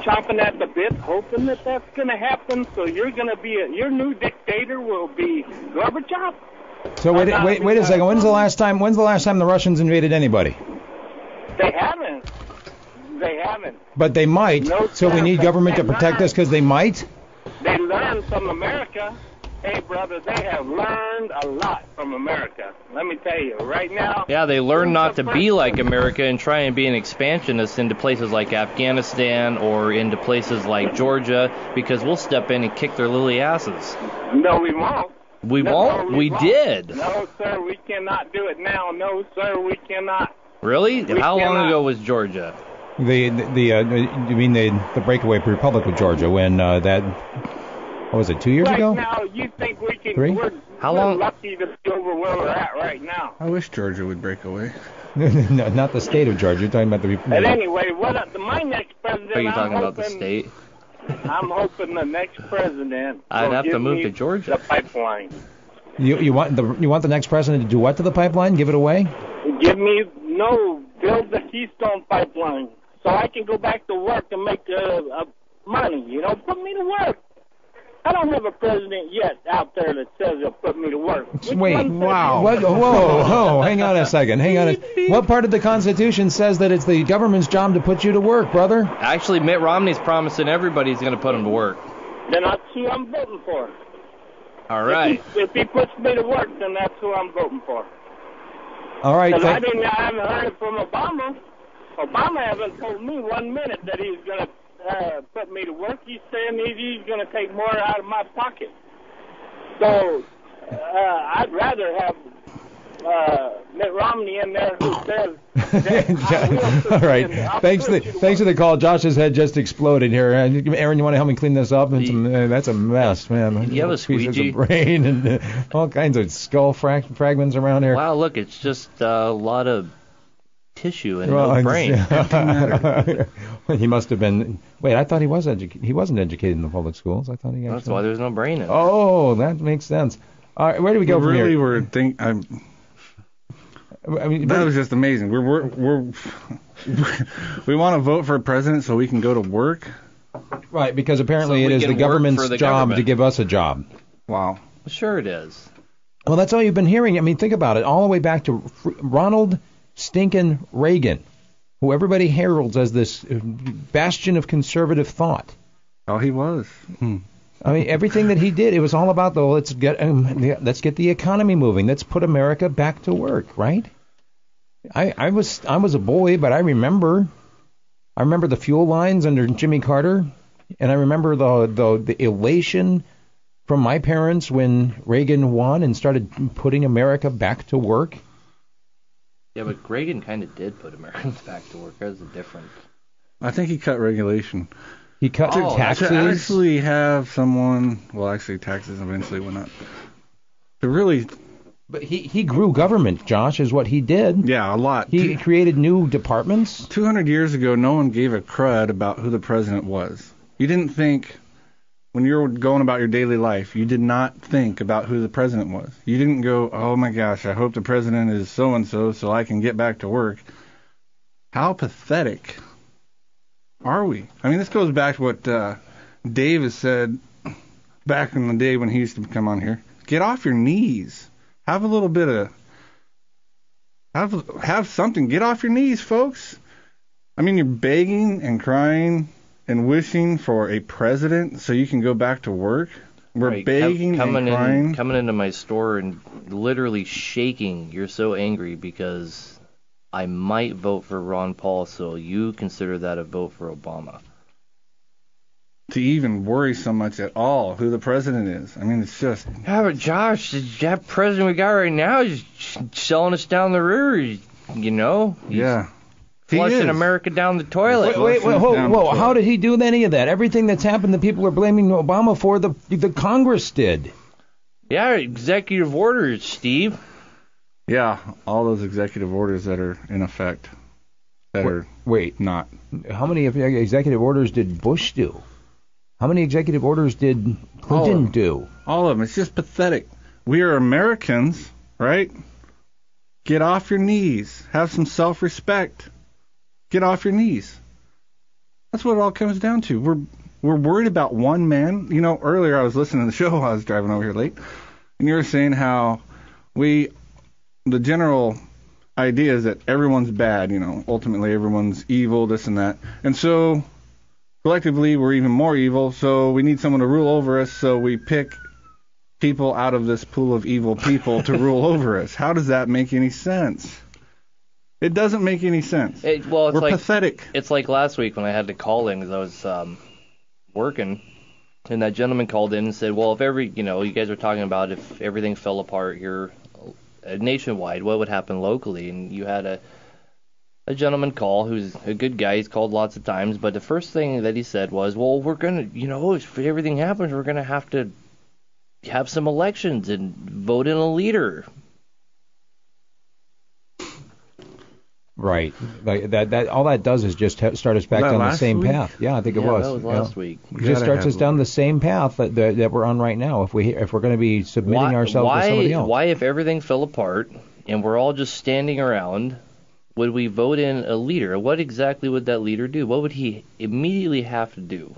chomping at the bit, hoping that that's going to happen, so you're going to be your new dictator will be Gorbachev? So wait a second. When's the last time the Russians invaded anybody? They haven't. But they might. No, so we need government to protect us because they might. They learned from America. Hey, brother, they have learned a lot from America. Let me tell you, right now... Yeah, they learn not to be like America and try and be an expansionist into places like Afghanistan or into places like Georgia, because we'll step in and kick their lily asses. No, we won't. We won't? We did. No, sir, we cannot do it now. No, sir, we cannot. Really? How long ago was Georgia? You mean the breakaway Republic of Georgia when what was it, 2 years ago? Right now, you think we can... Three? We're lucky to be over where we're at right now. I wish Georgia would break away. No, not the state of Georgia. You're talking about the... But anyway, my next president... Are you talking about the state? I'm hoping the next president... I'd have to move to Georgia. The pipeline. You want the next president to do what to the pipeline? Give it away? Build the Keystone Pipeline so I can go back to work and make money. You know, put me to work. I don't have a president yet out there that says he'll put me to work. Wait, wow. Whoa, hang on a second. What part of the Constitution says that it's the government's job to put you to work, brother? Actually, Mitt Romney's promising everybody's going to put him to work. Then that's who I'm voting for. All right. If he puts me to work, then that's who I'm voting for. All right. I haven't heard from Obama. Obama hasn't told me 1 minute that he's going to put me to work. He's saying he's going to take more out of my pocket. So I'd rather have Mitt Romney in there who says that. All right. Thanks for the call. Josh's head just exploded here. Aaron, you want to help me clean this up? That's a mess, man. You have a squeegee. Pieces of brain and all kinds of skull fragments around here. Wow, look, it's just a lot of tissue and no brain. He must have been. Wait, I thought he was He wasn't educated in the public schools. I thought he. That's why there's no brain in it. Oh, that makes sense. All right, where do we go from here? Really, that was just amazing. We want to vote for a president so we can go to work. Right, because apparently it is the government's job to give us a job. Wow. Sure it is. Well, that's all you've been hearing. I mean, think about it. All the way back to Ronald Stinkin' Reagan, who everybody heralds as this bastion of conservative thought. Oh, he was. I mean, everything that he did, it was all about let's get the economy moving. Let's put America back to work, right? I was a boy, but I remember the fuel lines under Jimmy Carter, and I remember the elation from my parents when Reagan won and started putting America back to work. Yeah, but Reagan kind of did put Americans back to work. There's a difference. I think he cut regulation. He cut taxes. To actually have someone... Well, actually, taxes eventually went up. But really... But he grew government, Josh, is what he did. Yeah, a lot. He created new departments. 200 years ago, no one gave a crud about who the president was. You didn't think... When you were going about your daily life, you did not think about who the president was. You didn't go, oh my gosh, I hope the president is so-and-so so I can get back to work. How pathetic are we? I mean, this goes back to what Dave has said back in the day when he used to come on here. Get off your knees. Have a little bit of... Have something. Get off your knees, folks. I mean, you're begging and crying and wishing for a president so you can go back to work. We're right. Begging and crying. Coming into my store and literally shaking. You're so angry because I might vote for Ron Paul, so you consider that a vote for Obama. To even worry so much at all who the president is. I mean, it's just... Yeah, but Josh, that president we got right now is selling us down the river, you know? Yeah. Flushing America down the toilet. Wait, whoa. How did he do any of that? Everything that's happened that people are blaming Obama for, the Congress did. Yeah, executive orders, Steve. Yeah, all those executive orders that are in effect. How many executive orders did Bush do? How many executive orders did Clinton do? All of them. It's just pathetic. We are Americans, right? Get off your knees. Have some self-respect. Get off your knees. That's what it all comes down to. We're worried about one man. You know, earlier I was listening to the show while I was driving over here late, and you were saying how the general idea is that everyone's bad, you know, ultimately everyone's evil, this and that. And so collectively we're even more evil, so we need someone to rule over us, so we pick people out of this pool of evil people to rule over us. How does that make any sense? It doesn't make any sense. We're like, pathetic. It's like last week when I had to call in because I was working, and that gentleman called in and said, well, you guys are talking about if everything fell apart here nationwide, what would happen locally? And you had a gentleman call who's a good guy. He's called lots of times, but the first thing that he said was, well, we're going to, you know, if everything happens, we're going to have to have some elections and vote in a leader. Right. Like that all that does is just start us back down the same path. Yeah, I think it was. That was last week. It just starts us down the same path that we're on right now. If we're going to be submitting ourselves to somebody else. Why, if everything fell apart and we're all just standing around, would we vote in a leader? What exactly would that leader do? What would he immediately have to do?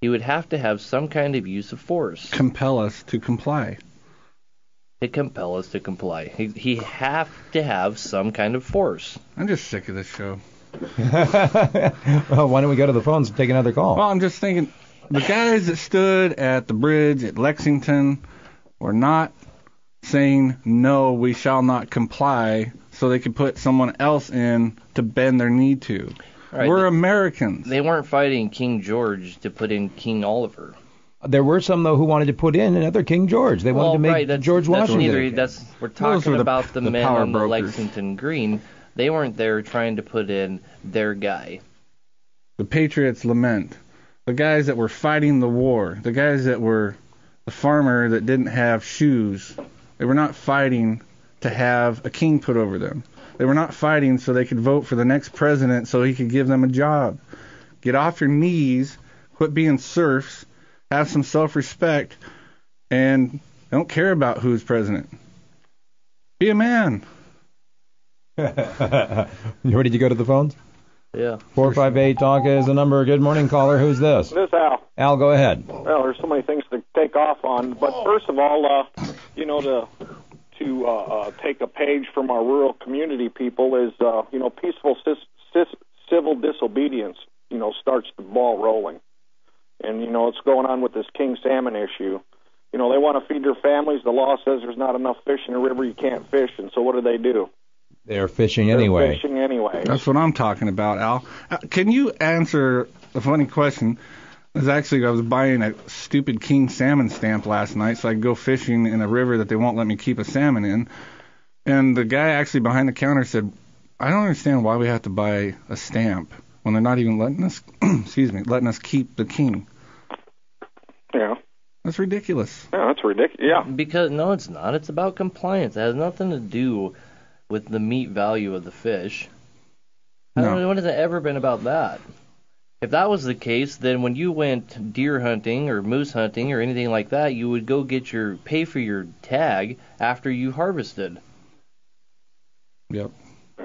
He would have to have some kind of use of force. Compel us to comply. He have to have some kind of force. I'm just sick of this show. Well, why don't we go to the phones and take another call? Well, I'm just thinking, the guys that stood at the bridge at Lexington were not saying, no, we shall not comply, so they could put someone else in to bend their knee to. Right, we're Americans. They weren't fighting King George to put in King Oliver. There were some, though, who wanted to put in another King George. They wanted to make George Washington. We're talking about the men on the Lexington Green. They weren't there trying to put in their guy. The Patriots' Lament. The guys that were fighting the war. The guys that were the farmer that didn't have shoes. They were not fighting to have a king put over them. They were not fighting so they could vote for the next president so he could give them a job. Get off your knees. Quit being serfs. Have some self-respect, and don't care about who's president. Be a man. You ready to go to the phones? Yeah. 458 talk is the number. Good morning, caller. Who's this? This is Al. Al, go ahead. Well, there's so many things to take off on, but first of all, to take a page from our rural community people is, peaceful civil disobedience, starts the ball rolling. And, it's going on with this king salmon issue. They want to feed their families. The law says there's not enough fish in a river. You can't fish. And so what do? They're fishing anyway. That's what I'm talking about, Al. Can you answer a funny question? I was buying a stupid king salmon stamp last night so I could go fishing in a river that they won't let me keep a salmon in. And the guy actually behind the counter said, I don't understand why we have to buy a stamp when they're not even letting us, letting us keep the king. Yeah. That's ridiculous. Yeah, that's ridiculous. Yeah. Because, no, it's not. It's about compliance. It has nothing to do with the meat value of the fish. When has it ever been about that? If that was the case, then when you went deer hunting or moose hunting or anything like that, you would go get pay for your tag after you harvested. Yep.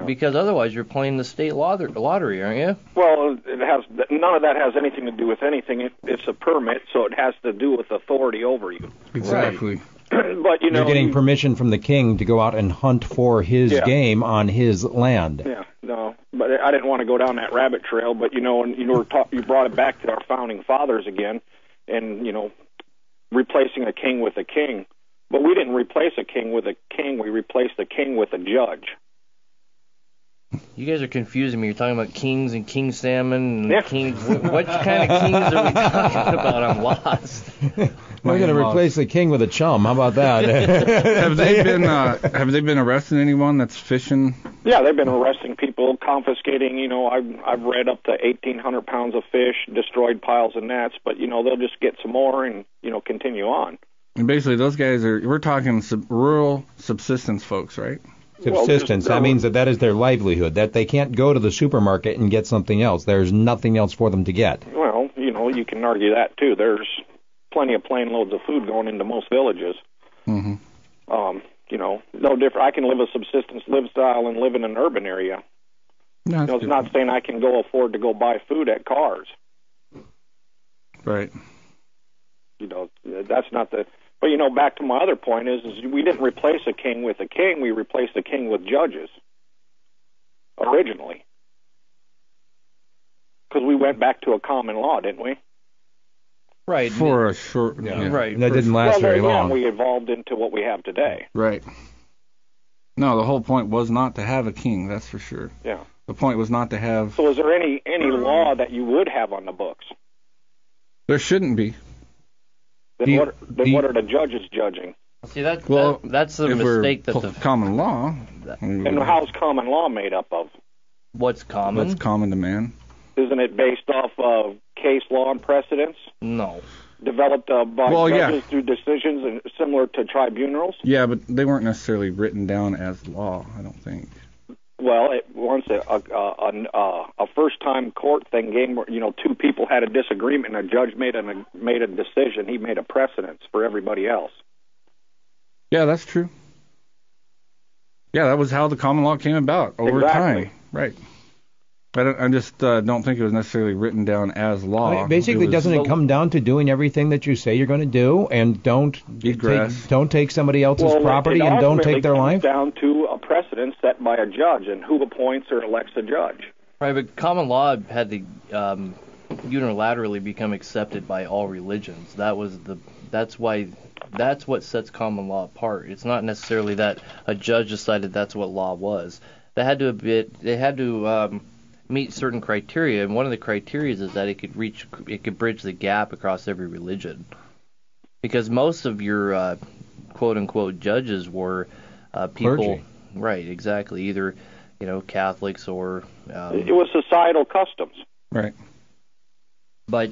Because otherwise you're playing the state lottery, aren't you? Well, it has none of that has anything to do with anything. It's a permit, so it has to do with authority over you. Exactly. Right. But, you know, you're getting permission from the king to go out and hunt for his game on his land. Yeah, no, but I didn't want to go down that rabbit trail. But, you know, and you brought it back to our founding fathers again, and, you know, replacing a king with a king. But we didn't replace a king with a king. We replaced the king with a judge. You guys are confusing me. You're talking about kings and king salmon and kings. What kind of kings are we talking about? I'm lost. We're going to replace the king with a chum. How about that? Have they been arresting anyone that's fishing? Yeah, they've been arresting people, confiscating. You know, I've read up to 1,800 pounds of fish, destroyed piles of nets. But you know, they'll just get some more and continue on. And basically, those guys are. We're talking rural subsistence folks, right? Subsistence. Well, that means that is their livelihood, that they can't go to the supermarket and get something else. There's nothing else for them to get. Well, you know, you can argue that, too. There's plenty of plain loads of food going into most villages. Mm-hmm. You know, no different. I can live a subsistence lifestyle and live in an urban area. No, you know, it's not saying I can go afford to go buy food at Cars. Right. You know, that's not the... But, you know, back to my other point is we didn't replace a king with a king. We replaced a king with judges originally because we went back to a common law, didn't we? Right. For a short... Yeah. Right. And that didn't last very long. We evolved into what we have today. Right. No, the whole point was not to have a king, that's for sure. Yeah. The point was not to have... So is there any law that you would have on the books? There shouldn't be. Then what are the judges judging? See, that's the mistake that the common law. And how's common law made up of? What's common? What's common to man? Isn't it based off of case law and precedents? No. Developed by judges through decisions and similar to tribunals? Yeah, but they weren't necessarily written down as law, I don't think. Well, once a first-time court thing game where, you know, two people had a disagreement and a judge made a decision. He made a precedence for everybody else. Yeah, that's true. Yeah, that was how the common law came about over time. Right. I just don't think it was necessarily written down as law. I mean, basically, doesn't it come down to doing everything that you say you're going to do, and don't take somebody else's property, and don't take their life? It comes down to a precedent set by a judge, and who appoints or elects a judge. Right, but common law had to unilaterally become accepted by all religions. That's what sets common law apart. It's not necessarily that a judge decided that's what law was. They had to meet certain criteria, and one of the criteria is that it could bridge the gap across every religion, because most of your quote-unquote judges were people... Clergy. Right, exactly, either, you know, Catholics or... it was societal customs. Right. But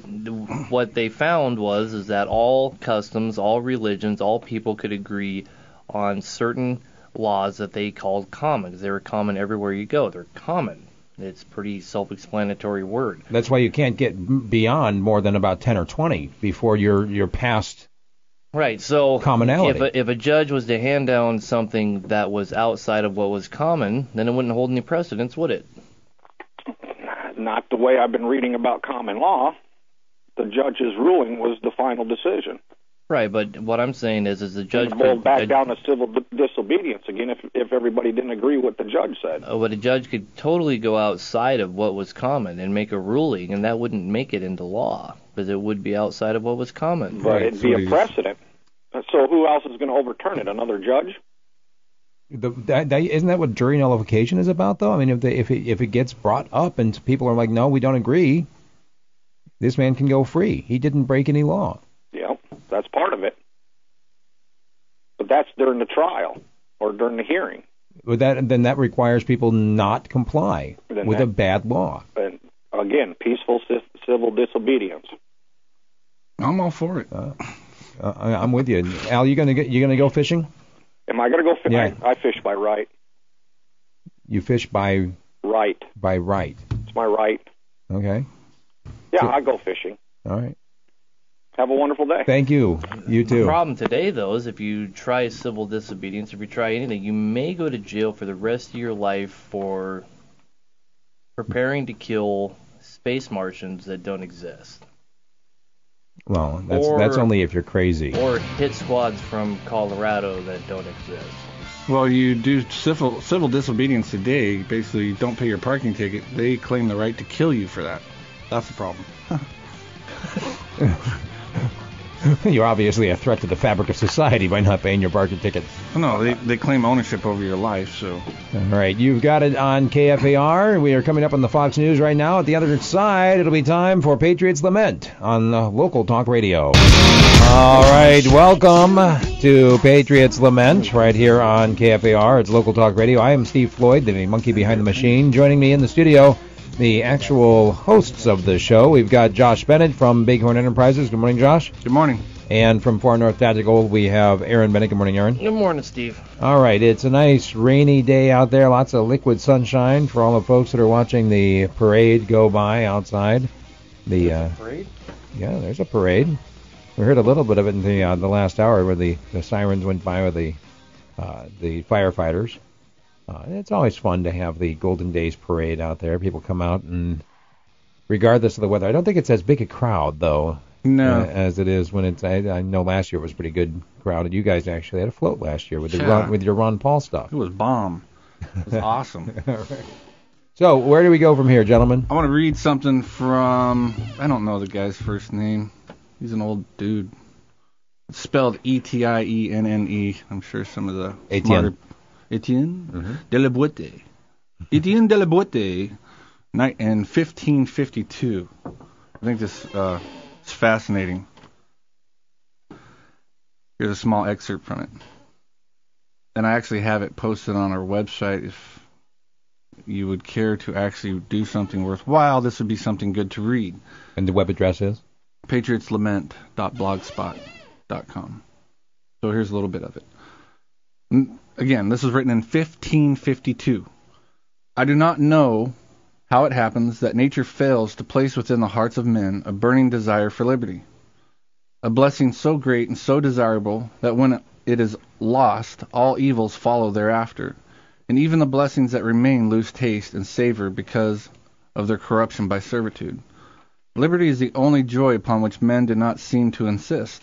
what they found is that all customs, all religions, all people could agree on certain laws that they called common, because they were common everywhere you go. They're common. It's a pretty self-explanatory word. That's why you can't get beyond more than about 10 or 20 before you're past right. So commonality. If a judge was to hand down something that was outside of what was common, then it wouldn't hold any precedence, would it? Not the way I've been reading about common law. The judge's ruling was the final decision. Right, but what I'm saying is the judge... Hold back down to civil disobedience again if everybody didn't agree with what the judge said. But a judge could totally go outside of what was common and make a ruling, and that wouldn't make it into law, because it would be outside of what was common. But it'd be a precedent. So who else is going to overturn it? Another judge? Isn't that what jury nullification is about, though? I mean, if it gets brought up and people are like, no, we don't agree, this man can go free. He didn't break any law. Yeah, that's part of it. But that's during the trial or during the hearing. Then that requires people not comply with a bad law. And again, peaceful civil disobedience. I'm all for it. I'm with you, Al. You gonna go fishing? Am I gonna go fishing? Yeah. I fish by right. You fish by right. By right. It's my right. Okay. Yeah, I go fishing. All right. Have a wonderful day. Thank you. You too. The problem today, though, is if you try civil disobedience, if you try anything, you may go to jail for the rest of your life for preparing to kill space Martians that don't exist. Well, that's only if you're crazy. Or hit squads from Colorado that don't exist. Well, you do civil disobedience today. Basically, you don't pay your parking ticket. They claim the right to kill you for that. That's the problem. You're obviously a threat to the fabric of society by not paying your parking ticket. No, they claim ownership over your life, so... All right, you've got it on KFAR. We are coming up on the Fox News right now. At the other side, it'll be time for Patriots Lament on local talk radio. All right, welcome to Patriots Lament right here on KFAR. It's local talk radio. I am Steve Floyd, the monkey behind the machine. Joining me in the studio... the actual hosts of the show. We've got Josh Bennett from Bighorn Enterprises. Good morning, Josh. Good morning. And from Far North Tactical, we have Aaron Bennett. Good morning, Aaron. Good morning, Steve. All right. It's a nice rainy day out there. Lots of liquid sunshine for all the folks that are watching the parade go by outside. There's a parade? Yeah, there's a parade. We heard a little bit of it in the last hour where the sirens went by with the firefighters. It's always fun to have the Golden Days Parade out there. People come out, and regardless of the weather, I don't think it's as big a crowd, though, as it is when it's... I know last year it was pretty good crowded. You guys actually had a float last year with your Ron Paul stuff. It was bomb. It was awesome. All right. So where do we go from here, gentlemen? I want to read something from... I don't know the guy's first name. He's an old dude. It's spelled E-T-I-E-N-N-E. I'm sure some of the smarter... Étienne de La Boétie. Étienne de La Boétie, in 1552. I think this is fascinating. Here's a small excerpt from it. And I actually have it posted on our website. If you would care to actually do something worthwhile, this would be something good to read. And the web address is? patriotslament.blogspot.com. So here's a little bit of it. Again, this was written in 1552. I do not know how it happens that nature fails to place within the hearts of men a burning desire for liberty, a blessing so great and so desirable that when it is lost, all evils follow thereafter, and even the blessings that remain lose taste and savor because of their corruption by servitude. Liberty is the only joy upon which men do not seem to insist,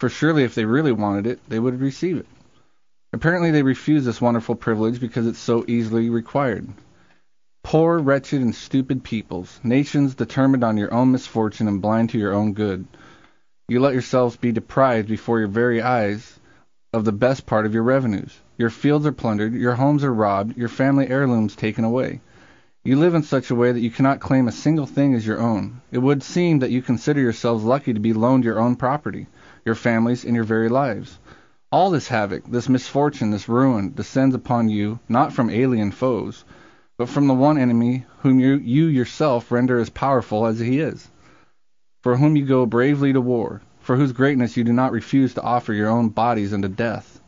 for surely if they really wanted it, they would receive it. Apparently they refuse this wonderful privilege because it's so easily required. Poor, wretched, and stupid peoples, nations determined on your own misfortune and blind to your own good, you let yourselves be deprived before your very eyes of the best part of your revenues. Your fields are plundered, your homes are robbed, your family heirlooms taken away. You live in such a way that you cannot claim a single thing as your own. It would seem that you consider yourselves lucky to be loaned your own property, your families, and your very lives. All this havoc, this misfortune, this ruin descends upon you, not from alien foes, but from the one enemy whom you yourself render as powerful as he is, for whom you go bravely to war, for whose greatness you do not refuse to offer your own bodies unto death.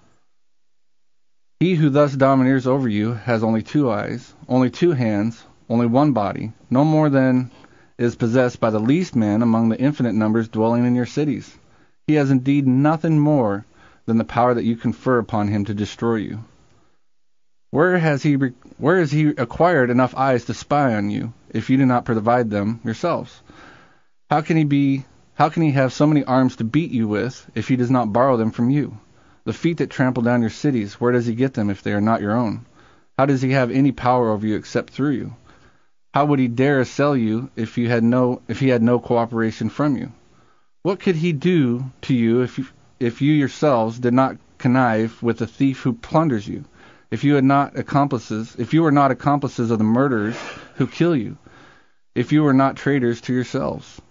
He who thus domineers over you has only two eyes, only two hands, only one body, no more than is possessed by the least man among the infinite numbers dwelling in your cities. He has indeed nothing more than the power that you confer upon him to destroy you. Where has he acquired enough eyes to spy on you, if you do not provide them yourselves? How can he have so many arms to beat you with, if he does not borrow them from you? The feet that trample down your cities, where does he get them if they are not your own? How does he have any power over you except through you? How would he dare assail you if he had no cooperation from you? What could he do to you if you yourselves did not connive with the thief who plunders you, if you were not accomplices of the murderers who kill you, if you were not traitors to yourselves?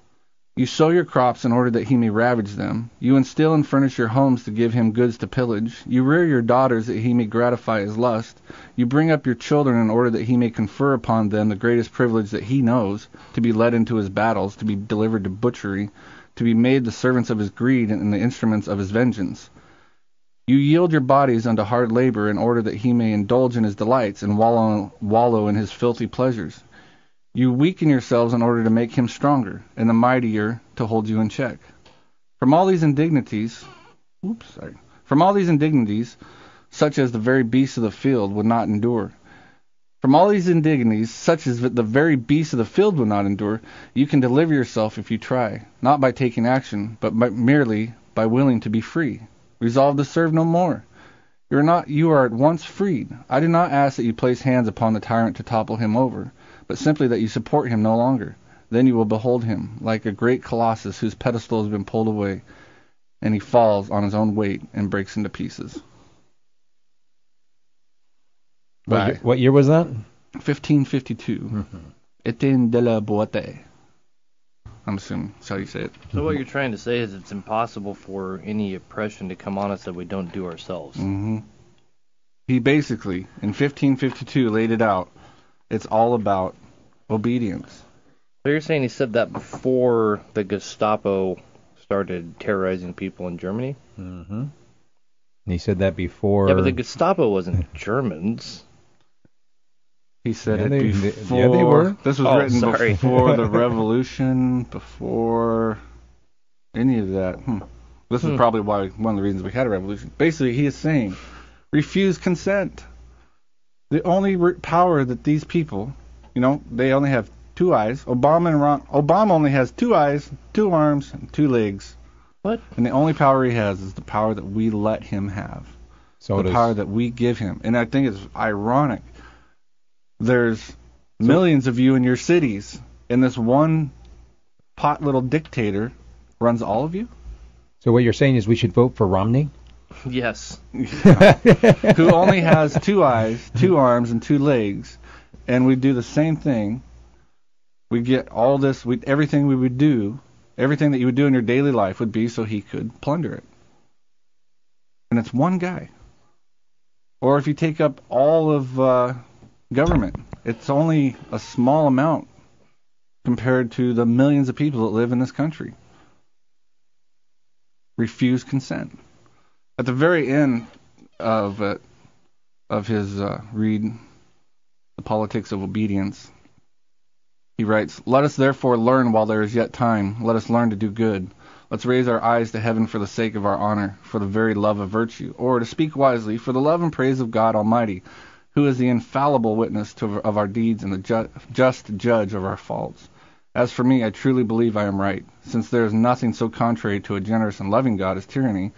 You sow your crops in order that he may ravage them. You instill and furnish your homes to give him goods to pillage. You rear your daughters that he may gratify his lust. You bring up your children in order that he may confer upon them the greatest privilege that he knows, to be led into his battles, to be delivered to butchery, to be made the servants of his greed and the instruments of his vengeance. You yield your bodies unto hard labor in order that he may indulge in his delights and wallow in his filthy pleasures. You weaken yourselves in order to make him stronger, and the mightier to hold you in check. From all these indignities, such as the very beasts of the field would not endure. You can deliver yourself if you try, not by taking action, but merely by willing to be free. Resolve to serve no more. You are at once freed. I do not ask that you place hands upon the tyrant to topple him over, but simply that you support him no longer. Then you will behold him, like a great colossus whose pedestal has been pulled away, and he falls on his own weight and breaks into pieces. Bye. What year was that? 1552. Mm-hmm. Étienne de La Boétie. I'm assuming that's how you say it. So what you're trying to say is it's impossible for any oppression to come on us that we don't do ourselves. Mm-hmm. He basically, in 1552, laid it out. It's all about obedience. So you're saying he said that before the Gestapo started terrorizing people in Germany? Mm-hmm. He said that before... Yeah, but the Gestapo wasn't Germans. He said before... Yeah, they were. This was before the Revolution, before any of that. This is probably why one of the reasons we had a revolution. Basically, he is saying, refuse consent. The only power that these people... You know, they only have two eyes. Obama only has two eyes, two arms, and two legs. What? And the only power he has is the power that we let him have. Power that we give him. And I think it's ironic. There's millions of you in your cities, and this one pot little dictator runs all of you? So what you're saying is we should vote for Romney? Yes. Who only has two eyes, two arms, and two legs. And we do the same thing. We get all this, everything we would do... Everything that you would do in your daily life would be so he could plunder it. And it's one guy. Or if you take up all of government, it's only a small amount compared to the millions of people that live in this country. Refuse consent. At the very end of his read, The Politics of Obedience, he writes, "Let us therefore learn while there is yet time. Let us learn to do good. Let's raise our eyes to heaven for the sake of our honor, for the very love of virtue, or, to speak wisely, for the love and praise of God Almighty, who is the infallible witness of our deeds and the just judge of our faults. As for me, I truly believe I am right. Since there is nothing so contrary to a generous and loving God as tyranny,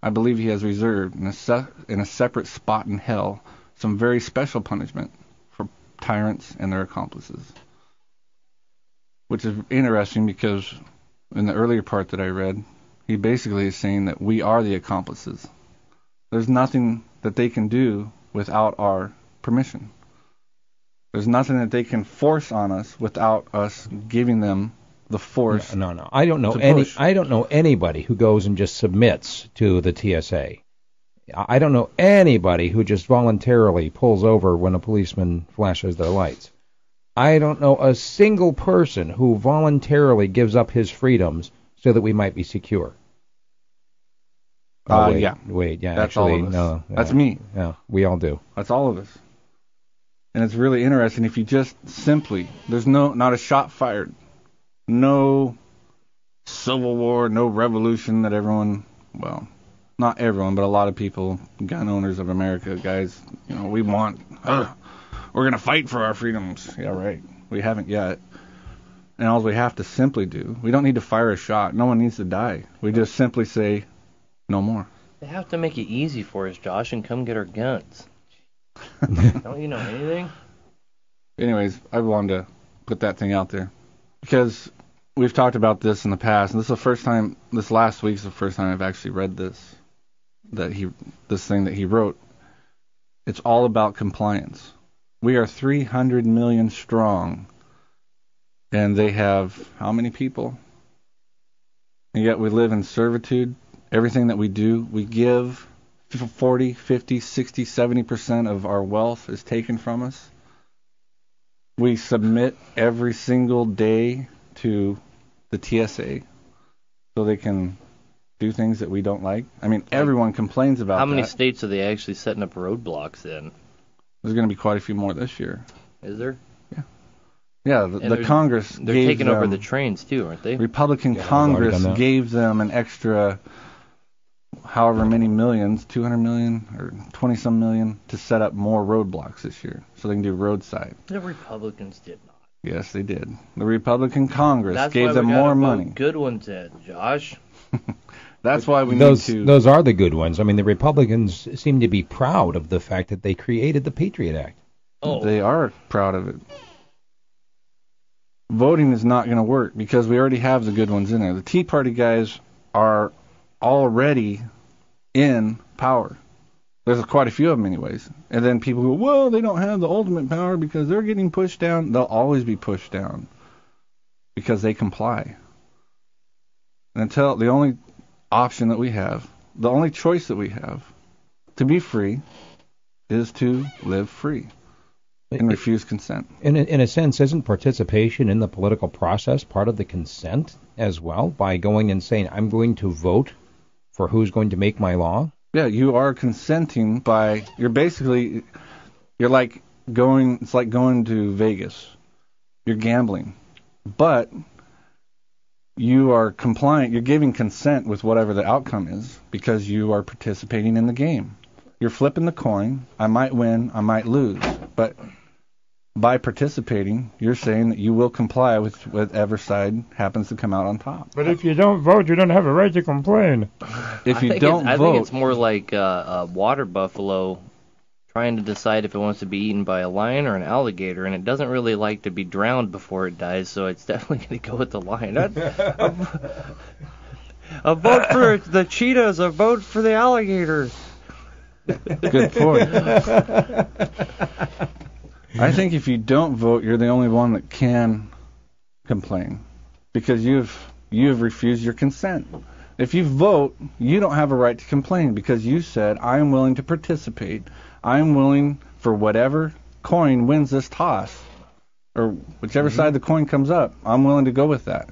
I believe he has reserved in a separate spot in hell some very special punishment for tyrants and their accomplices." Which is interesting because in the earlier part that I read, he basically is saying that we are the accomplices. There's nothing that they can do without our permission. There's nothing that they can force on us without us giving them the force. No. I don't know anybody who goes and just submits to the TSA. I don't know anybody who just voluntarily pulls over when a policeman flashes their lights. I don't know a single person who voluntarily gives up his freedoms so that we might be secure. That's actually, all of us. That's me. Yeah, we all do. That's all of us. And it's really interesting if you just simply, there's not a shot fired, no civil war, no revolution that everyone, well, not everyone, but a lot of people, gun owners of America, guys, we want... We're going to fight for our freedoms. Yeah, right. We haven't yet. And all we have to simply do, we don't need to fire a shot. No one needs to die. We just simply say, no more. They have to make it easy for us, Josh, and come get our guns. Don't you know anything? Anyways, I wanted to put that thing out there. Because we've talked about this in the past, and this last week's the first time I've actually read this thing that he wrote. It's all about compliance. We are 300 million strong, and they have how many people? And yet we live in servitude. Everything that we do, we give. 40, 50, 60, 70% of our wealth is taken from us. We submit every single day to the TSA so they can do things that we don't like. I mean, everyone complains about that. How many states are they actually setting up roadblocks in? There's going to be quite a few more this year. Is there? Yeah. Yeah, the Congress gave them... They're taking over the trains, too, aren't they? Republican Congress gave them an extra however many millions, 200 million or 20-some million, to set up more roadblocks this year so they can do roadside. The Republicans did not. Yes, they did. The Republican Congress gave them more money. That's why we got to vote good ones in, Josh. That's why we need to... Those are the good ones. I mean, the Republicans seem to be proud of the fact that they created the Patriot Act. Oh. They are proud of it. Voting is not going to work because we already have the good ones in there. The Tea Party guys are already in power. There's quite a few of them anyways. And then people who, well, they don't have the ultimate power because they're getting pushed down. They'll always be pushed down because they comply. And until the only option that we have, the only choice that we have to be free is to live free. And refuse consent. In a sense, isn't participation in the political process part of the consent as well? By going and saying, I'm going to vote for who's going to make my law? Yeah, you are consenting by, you're like going, it's like going to Vegas. You're gambling. But you are compliant, you're giving consent with whatever the outcome is because you are participating in the game. You're flipping the coin. I might win, I might lose. But by participating, you're saying that you will comply with whatever side happens to come out on top. But if you don't vote, you don't have a right to complain. If you don't vote... I think it's more like a water buffalo trying to decide if it wants to be eaten by a lion or an alligator, and it doesn't really like to be drowned before it dies, so it's definitely going to go with the lion. A vote for the cheetahs, a vote for the alligator. Good point. I think if you don't vote, you're the only one that can complain because you've refused your consent. If you vote, you don't have a right to complain because you said, I am willing to participate. I am willing for whatever coin wins this toss or whichever side the coin comes up. I'm willing to go with that.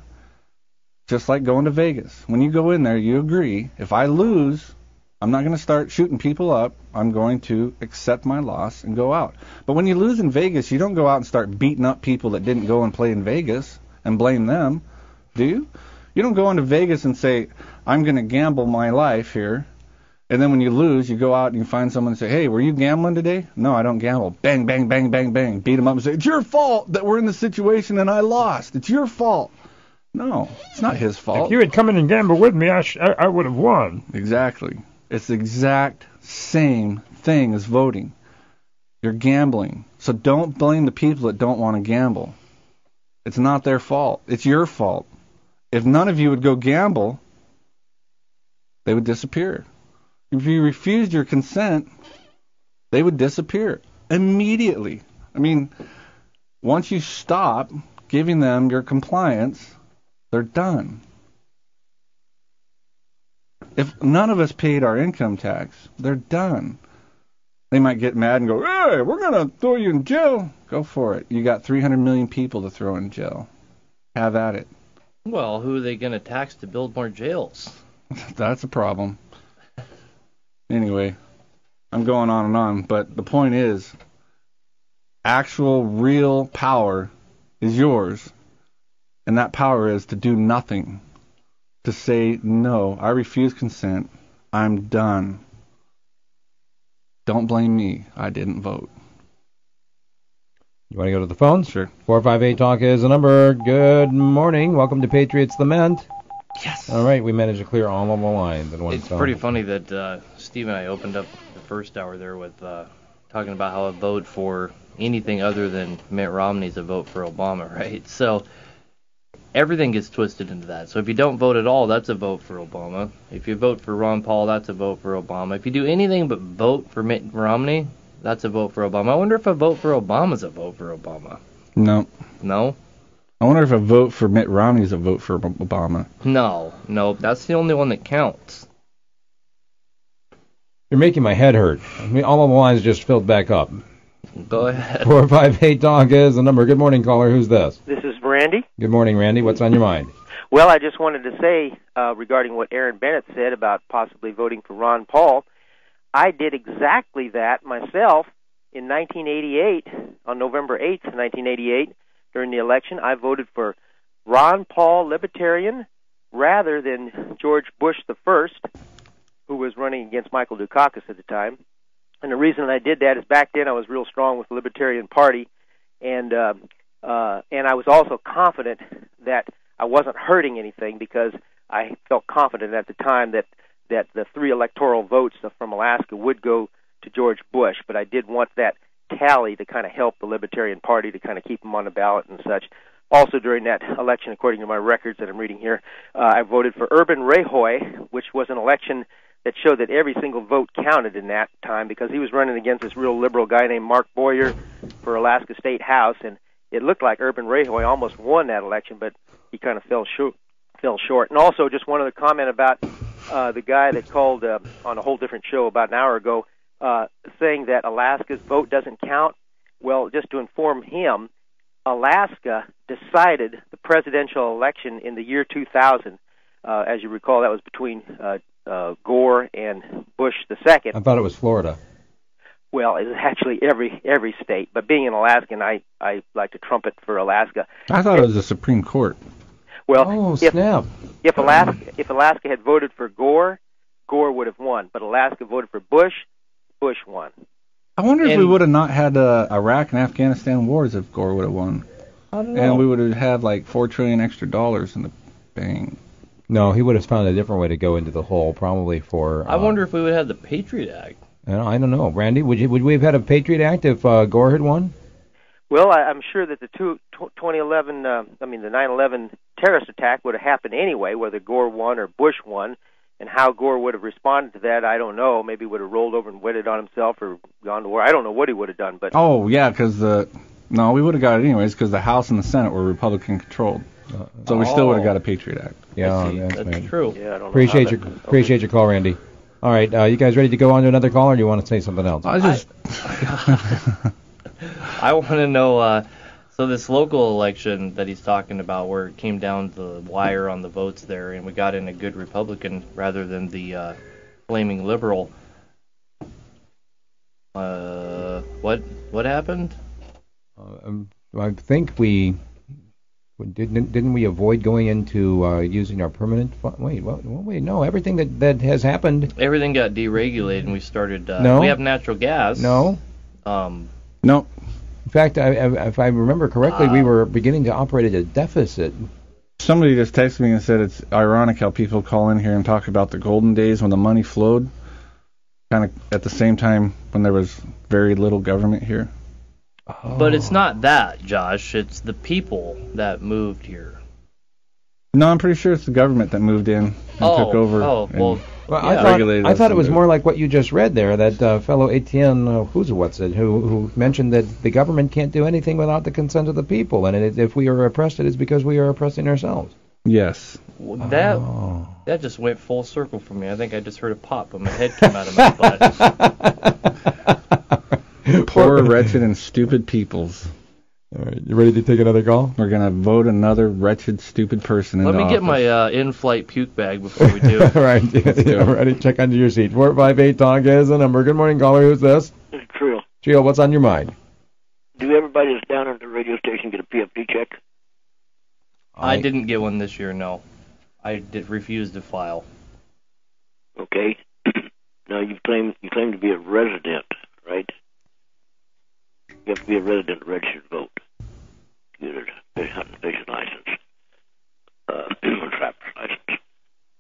Just like going to Vegas. When you go in there, you agree. If I lose... I'm not going to start shooting people up. I'm going to accept my loss and go out. But when you lose in Vegas, you don't go out and start beating up people that didn't go and play in Vegas and blame them, do you? You don't go into Vegas and say, I'm going to gamble my life here. And then when you lose, you go out and you find someone and say, hey, were you gambling today? No, I don't gamble. Bang, bang, bang, bang, bang. Beat them up and say, it's your fault that we're in this situation and I lost. It's your fault. No, it's not his fault. If you had come in and gambled with me, I would have won. Exactly. It's the exact same thing as voting. You're gambling. So don't blame the people that don't want to gamble. It's not their fault. It's your fault. If none of you would go gamble, they would disappear. If you refused your consent, they would disappear immediately. I mean, once you stop giving them your compliance, they're done. If none of us paid our income tax, they're done. They might get mad and go, hey, we're going to throw you in jail. Go for it. You got 300 million people to throw in jail. Have at it. Well, who are they going to tax to build more jails? That's a problem. Anyway, I'm going on and on, but the point is, actual real power is yours, and that power is to do nothing. To say, no, I refuse consent. I'm done. Don't blame me. I didn't vote. You want to go to the phone? Sure. 458-TALK is the number. Good morning. Welcome to Patriots Lament. Yes. All right, we managed to clear all of the lines in one It's phone. Pretty funny that Steve and I opened up the first hour there with talking about how a vote for anything other than Mitt Romney is a vote for Obama, right? So... everything gets twisted into that. So if you don't vote at all, that's a vote for Obama. If you vote for Ron Paul, that's a vote for Obama. If you do anything but vote for Mitt Romney, that's a vote for Obama. I wonder if a vote for Obama is a vote for Obama. No. No? I wonder if a vote for Mitt Romney is a vote for Obama. No. No, that's the only one that counts. You're making my head hurt. I mean, all of the lines just filled back up. Go ahead. 458-TALK is the number. Good morning, caller. Who's this? This is Randy. Good morning, Randy. What's on your mind? Well, I just wanted to say, regarding what Aaron Bennett said about possibly voting for Ron Paul, I did exactly that myself in 1988, on November 8th, 1988, during the election, I voted for Ron Paul, Libertarian, rather than George Bush the First, who was running against Michael Dukakis at the time. And the reason I did that is back then I was real strong with the Libertarian Party, and I was also confident that I wasn't hurting anything, because I felt confident at the time that the three electoral votes from Alaska would go to George Bush. But I did want that tally to kind of help the Libertarian Party, to kind of keep them on the ballot and such. Also during that election, according to my records that I'm reading here, I voted for Urban Rahoy, which was an election that showed that every single vote counted in that time, because he was running against this real liberal guy named Mark Boyer for Alaska State House, and it looked like Urban Rahoy almost won that election, but he kind of fell short. And also, just one other comment about the guy that called on a whole different show about an hour ago, saying that Alaska's vote doesn't count. Well, just to inform him, Alaska decided the presidential election in the year 2000. As you recall, that was between Gore and Bush the Second. I thought it was Florida. Well, it's actually every state. But being an Alaskan, I like to trumpet for Alaska. I thought it was the Supreme Court. Well, if Alaska had voted for Gore, Gore would have won. But Alaska voted for Bush, Bush won. I wonder if we would have not had Iraq and Afghanistan wars if Gore would have won. I don't know. And we would have had like $4 trillion extra dollars in the bank. No, he would have found a different way to go into the hole, probably for... I wonder if we would have the Patriot Act. I don't know. Randy, would we have had a Patriot Act if Gore had won? Well, I'm sure that the 9/11 terrorist attack would have happened anyway, whether Gore won or Bush won, and how Gore would have responded to that, I don't know. Maybe he would have rolled over and wetted on himself or gone to war. I don't know what he would have done, but... Oh, yeah, because no, we would have got it anyways, because the House and the Senate were Republican-controlled. So we still would have got a Patriot Act. Yeah, that's true. Yeah, I don't appreciate your call, Randy. All right, you guys ready to go on to another call, or do you want to say something else? I want to know, so this local election that he's talking about, where it came down to the wire on the votes there, and we got in a good Republican rather than the flaming liberal. What happened? I think we... Didn't we avoid going into using our permanent fund? Wait, no. Everything that has happened. Everything got deregulated, and we started. No. We have natural gas. No. No. In fact, if I remember correctly, we were beginning to operate at a deficit. Somebody just texted me and said it's ironic how people call in here and talk about the golden days when the money flowed, kind of at the same time when there was very little government here. Oh. But it's not that, Josh. It's the people that moved here. No, I'm pretty sure it's the government that moved in and took over. Oh, well, yeah. I thought it was more like what you just read there, that fellow Étienne who mentioned that the government can't do anything without the consent of the people, and if we are oppressed, it is because we are oppressing ourselves. Yes. Well, that just went full circle for me. I think I just heard a pop when my head came out of my butt. Poor, wretched, and stupid peoples. All right, you ready to take another call? We're going to vote another wretched, stupid person in the office. Let me get my in-flight puke bag before we do. All right, yeah, ready? Check under your seat. 458 Tonga is the number. Good morning, caller. Who's this? This is Trill. Trill, what's on your mind? Do everybody that's down at the radio station get a PFD check? I didn't get one this year, no. I refused to file. Okay. Now, you claim to be a resident, right? You have to be a resident to register to vote. You need a hunting license, a trapper's license.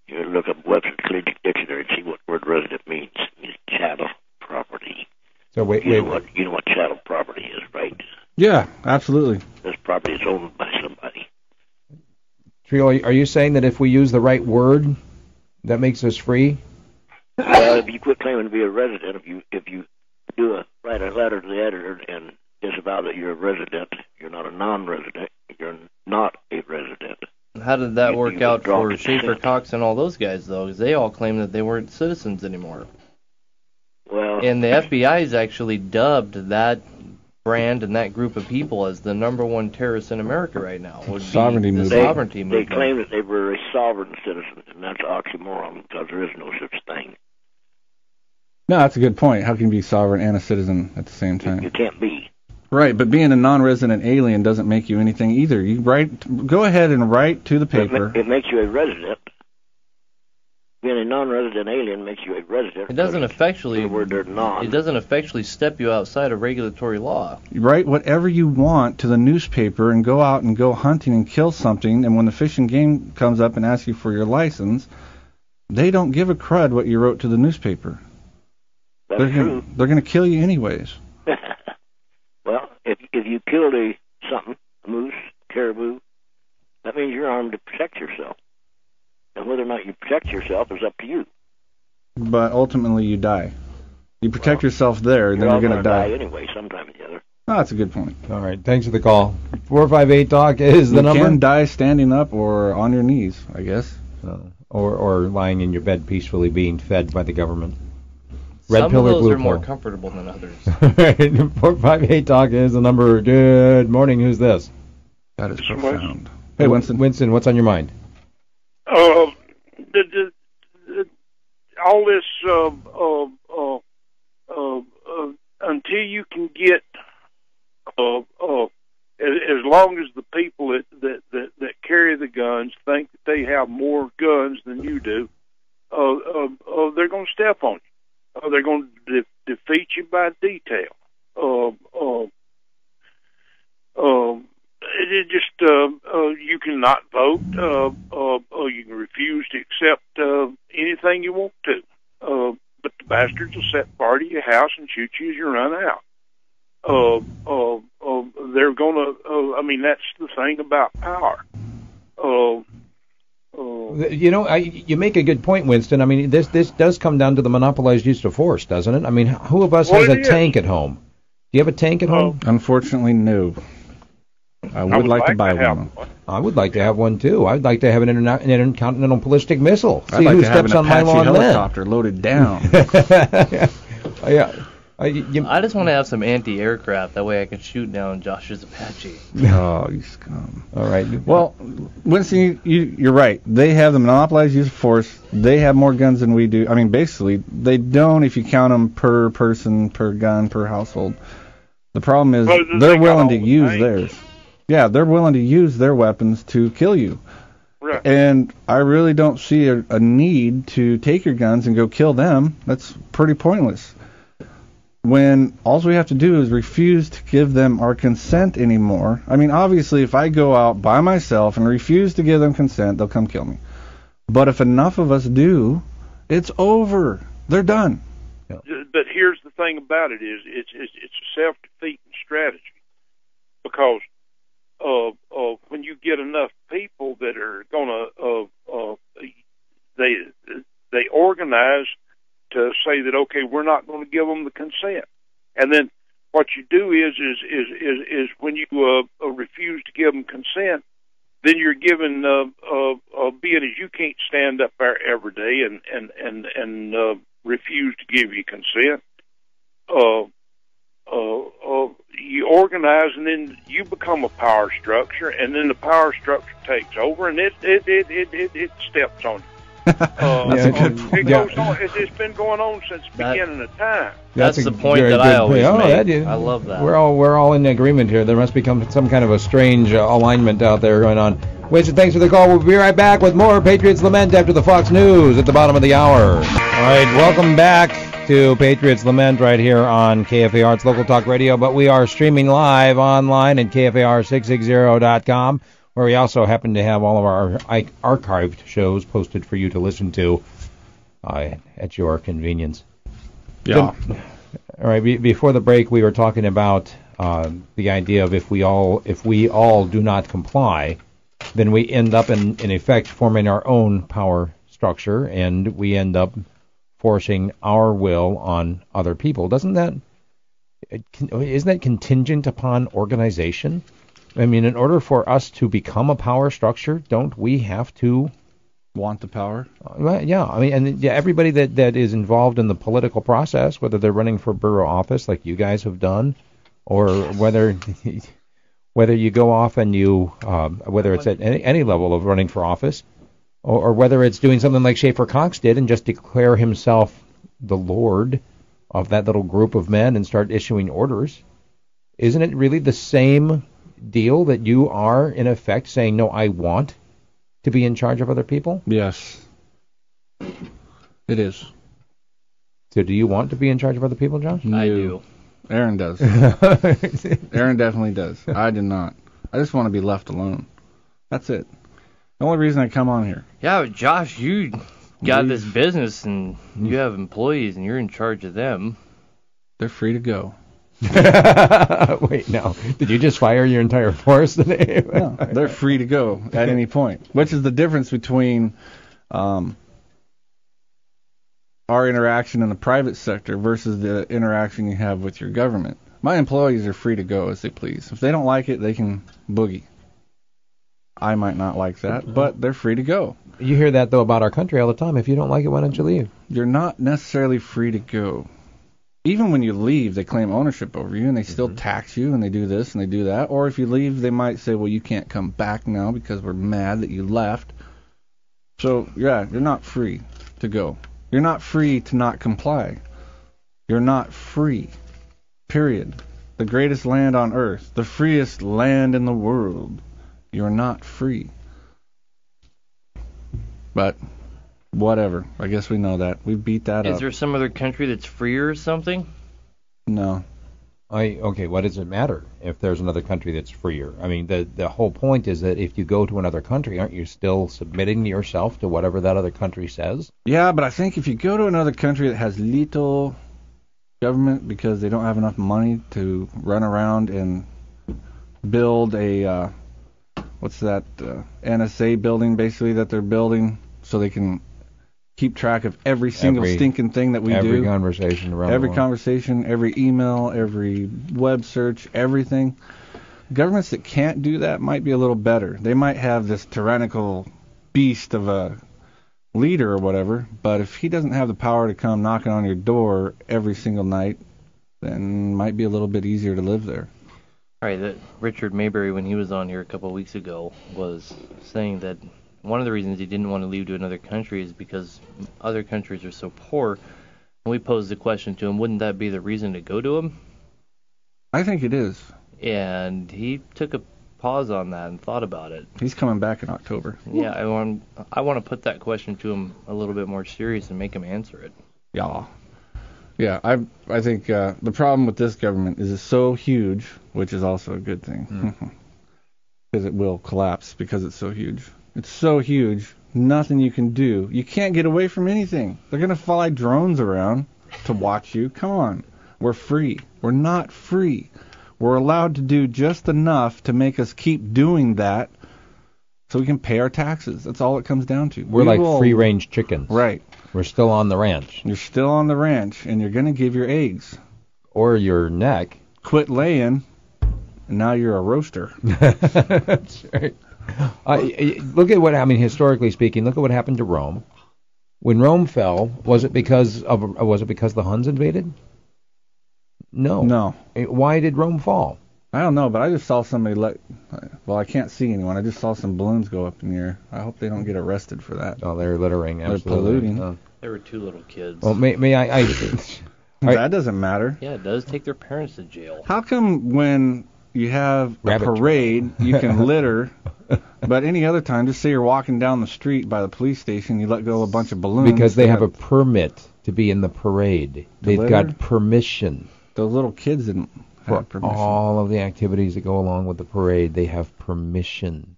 You look up Webster's Collegiate Dictionary and see what the word resident means. It means chattel property. So you know what chattel property is, right? Yeah, absolutely. This property is owned by somebody. Trio, are you saying that if we use the right word, that makes us free? Well, if you quit claiming to be a resident, if you do write a letter to the editor and disavow that you're a resident. You're not a non-resident. You're not a resident. How did that work out for Schaefer Cox and all those guys, though? Because they all claimed that they weren't citizens anymore. Well, and the FBI's actually dubbed that brand and that group of people as the #1 terrorist in America right now. Sovereignty movement. They claim that they were a sovereign citizen, and that's an oxymoron because there is no such thing. No, that's a good point. How can you be sovereign and a citizen at the same time? You can't be. Right, but being a non-resident alien doesn't make you anything either. You write, go ahead and write to the paper. It makes you a resident. Being a non-resident alien makes you a resident. It doesn't effectually step you outside of regulatory law. You write whatever you want to the newspaper and go out and go hunting and kill something, and when the Fish and Game comes up and asks you for your license, they don't give a crud what you wrote to the newspaper. That's true. They're going to kill you anyways. Well, if you killed a moose, caribou, that means you're armed to protect yourself. And whether or not you protect yourself is up to you. But ultimately you die. You protect yourself there, then you're going to die. Anyway, sometime or the other. Oh, that's a good point. All right, thanks for the call. 458-DOC is the number. You can die standing up or on your knees, I guess. Or lying in your bed peacefully being fed by the government. Some of those are more comfortable than others. All right, 458-DOC is the number. Good morning, who's this? That is profound. Hey, Winston. Winston, what's on your mind? All this until you can get as long as the people that carry the guns think that they have more guns than you do, they're going to step on you. They're going to defeat you by detail. It just you cannot vote. You can refuse to accept anything you want to. But the bastards will set fire to your house and shoot you as you run out. They're gonna. I mean, that's the thing about power. You make a good point, Winston. I mean, this does come down to the monopolized use of force, doesn't it? I mean, who of us has a tank at home? Do you have a tank at home? Unfortunately, no. I would like to buy one. I would like to have one, too. I would like to have an intercontinental ballistic missile. I'd like to have an Apache helicopter loaded down. Yeah. I just want to have some anti-aircraft. That way I can shoot down Josh's Apache. Oh, you scum. All right. Well, Winston, you're right. They have the monopolized use of force. They have more guns than we do. I mean, basically, they don't if you count them per person, per gun, per household. The problem is they're willing to use theirs. Yeah, they're willing to use their weapons to kill you. Right. And I really don't see a need to take your guns and go kill them. That's pretty pointless. When all we have to do is refuse to give them our consent anymore. I mean, obviously, if I go out by myself and refuse to give them consent, they'll come kill me. But if enough of us do, it's over. They're done. Yeah. But here's the thing about it is it's a self-defeating strategy because when you get enough people that are gonna they organize to say that okay, we're not going to give them the consent, and then what you do is when you refuse to give them consent, then you're giving being as you can't stand up there every day and refuse to give you consent. You organize, and then you become a power structure, and then the power structure takes over, and it steps on you. It's been going on since the beginning of time. That's the point that I always make. I love that. We're all in agreement here. There must be some kind of a strange alignment out there going on. Winston, thanks for the call. We'll be right back with more Patriots Lament after the Fox News at the bottom of the hour. All right, welcome back to Patriots Lament right here on KFAR. It's local talk radio, but we are streaming live online at KFAR660.com, where we also happen to have all of our archived shows posted for you to listen to at your convenience. Yeah. So, all right. Before the break, we were talking about the idea of if we all do not comply, then we end up in effect forming our own power structure, and we end up forcing our will on other people. Isn't that contingent upon organization? I mean, in order for us to become a power structure, don't we have to want the power? Yeah, I mean, and everybody that is involved in the political process, whether they're running for borough office like you guys have done, or whether you go off and you whether it's at any level of running for office, or whether it's doing something like Schaefer Cox did and just declare himself the lord of that little group of men and start issuing orders. Isn't it really the same deal that you are, in effect, saying, no, I want to be in charge of other people? Yes, it is. So do you want to be in charge of other people, Josh? No. I do. Aaron does. Aaron definitely does. I do not. I just want to be left alone. That's it. The only reason I come on here. Yeah, but Josh, you got this business, and you have employees, and you're in charge of them. They're free to go. Wait, no. Did you just fire your entire force today? No, they're free to go at any point, which is the difference between our interaction in the private sector versus the interaction you have with your government. My employees are free to go as they please. If they don't like it, they can boogie. I might not like that, but they're free to go. You hear that, though, about our country all the time. If you don't like it, why don't you leave? You're not necessarily free to go. Even when you leave, they claim ownership over you, and they still tax you, and they do this and they do that. Or if you leave, they might say, well, you can't come back now because we're mad that you left. So, yeah, you're not free to go. You're not free to not comply. You're not free. Period. The greatest land on earth, the freest land in the world. You're not free. But whatever. I guess we know that. We beat that up. Is there some other country that's freer or something? No. Okay, what does it matter if there's another country that's freer? I mean, the whole point is that if you go to another country, aren't you still submitting yourself to whatever that other country says? Yeah, but I think if you go to another country that has little government because they don't have enough money to run around and build a... what's that NSA building, basically, that they're building so they can keep track of every single stinking thing that we do. Every conversation around the world. Every conversation, every email, every web search, everything. Governments that can't do that might be a little better. They might have this tyrannical beast of a leader or whatever, but if he doesn't have the power to come knocking on your door every single night, then it might be a little bit easier to live there. All right, that Richard Mayberry, when he was on here a couple of weeks ago, was saying that one of the reasons he didn't want to leave to another country is because other countries are so poor. And we posed the question to him, wouldn't that be the reason to go to him? I think it is. And he took a pause on that and thought about it. He's coming back in October. Yeah, I want to put that question to him a little bit more serious and make him answer it. Yeah. Yeah, I think the problem with this government is it's so huge, which is also a good thing, because it will collapse because it's so huge. It's so huge, nothing you can do. You can't get away from anything. They're going to fly drones around to watch you. Come on. We're free. We're not free. We're allowed to do just enough to make us keep doing that so we can pay our taxes. That's all it comes down to. We're like free-range chickens. Right. We're still on the ranch. You're still on the ranch, and you're going to give your eggs. Or your neck. Quit laying, and now you're a roaster. That's right. Look at what, I mean, historically speaking, look at what happened to Rome. When Rome fell, was it because the Huns invaded? No. No. Why did Rome fall? I don't know, but I just saw somebody I can't see anyone. I just saw some balloons go up in the air. I hope they don't get arrested for that. Oh, they're littering. Absolutely. They're polluting. Oh. There were two little kids. Well, may I... That doesn't matter. Yeah, it does take their parents to jail. How come when you have a parade, you can litter, but any other time, just say you're walking down the street by the police station, you let go of a bunch of balloons. Because they have a permit to be in the parade. They've got permission. Those little kids didn't... For all of the activities that go along with the parade, they have permission.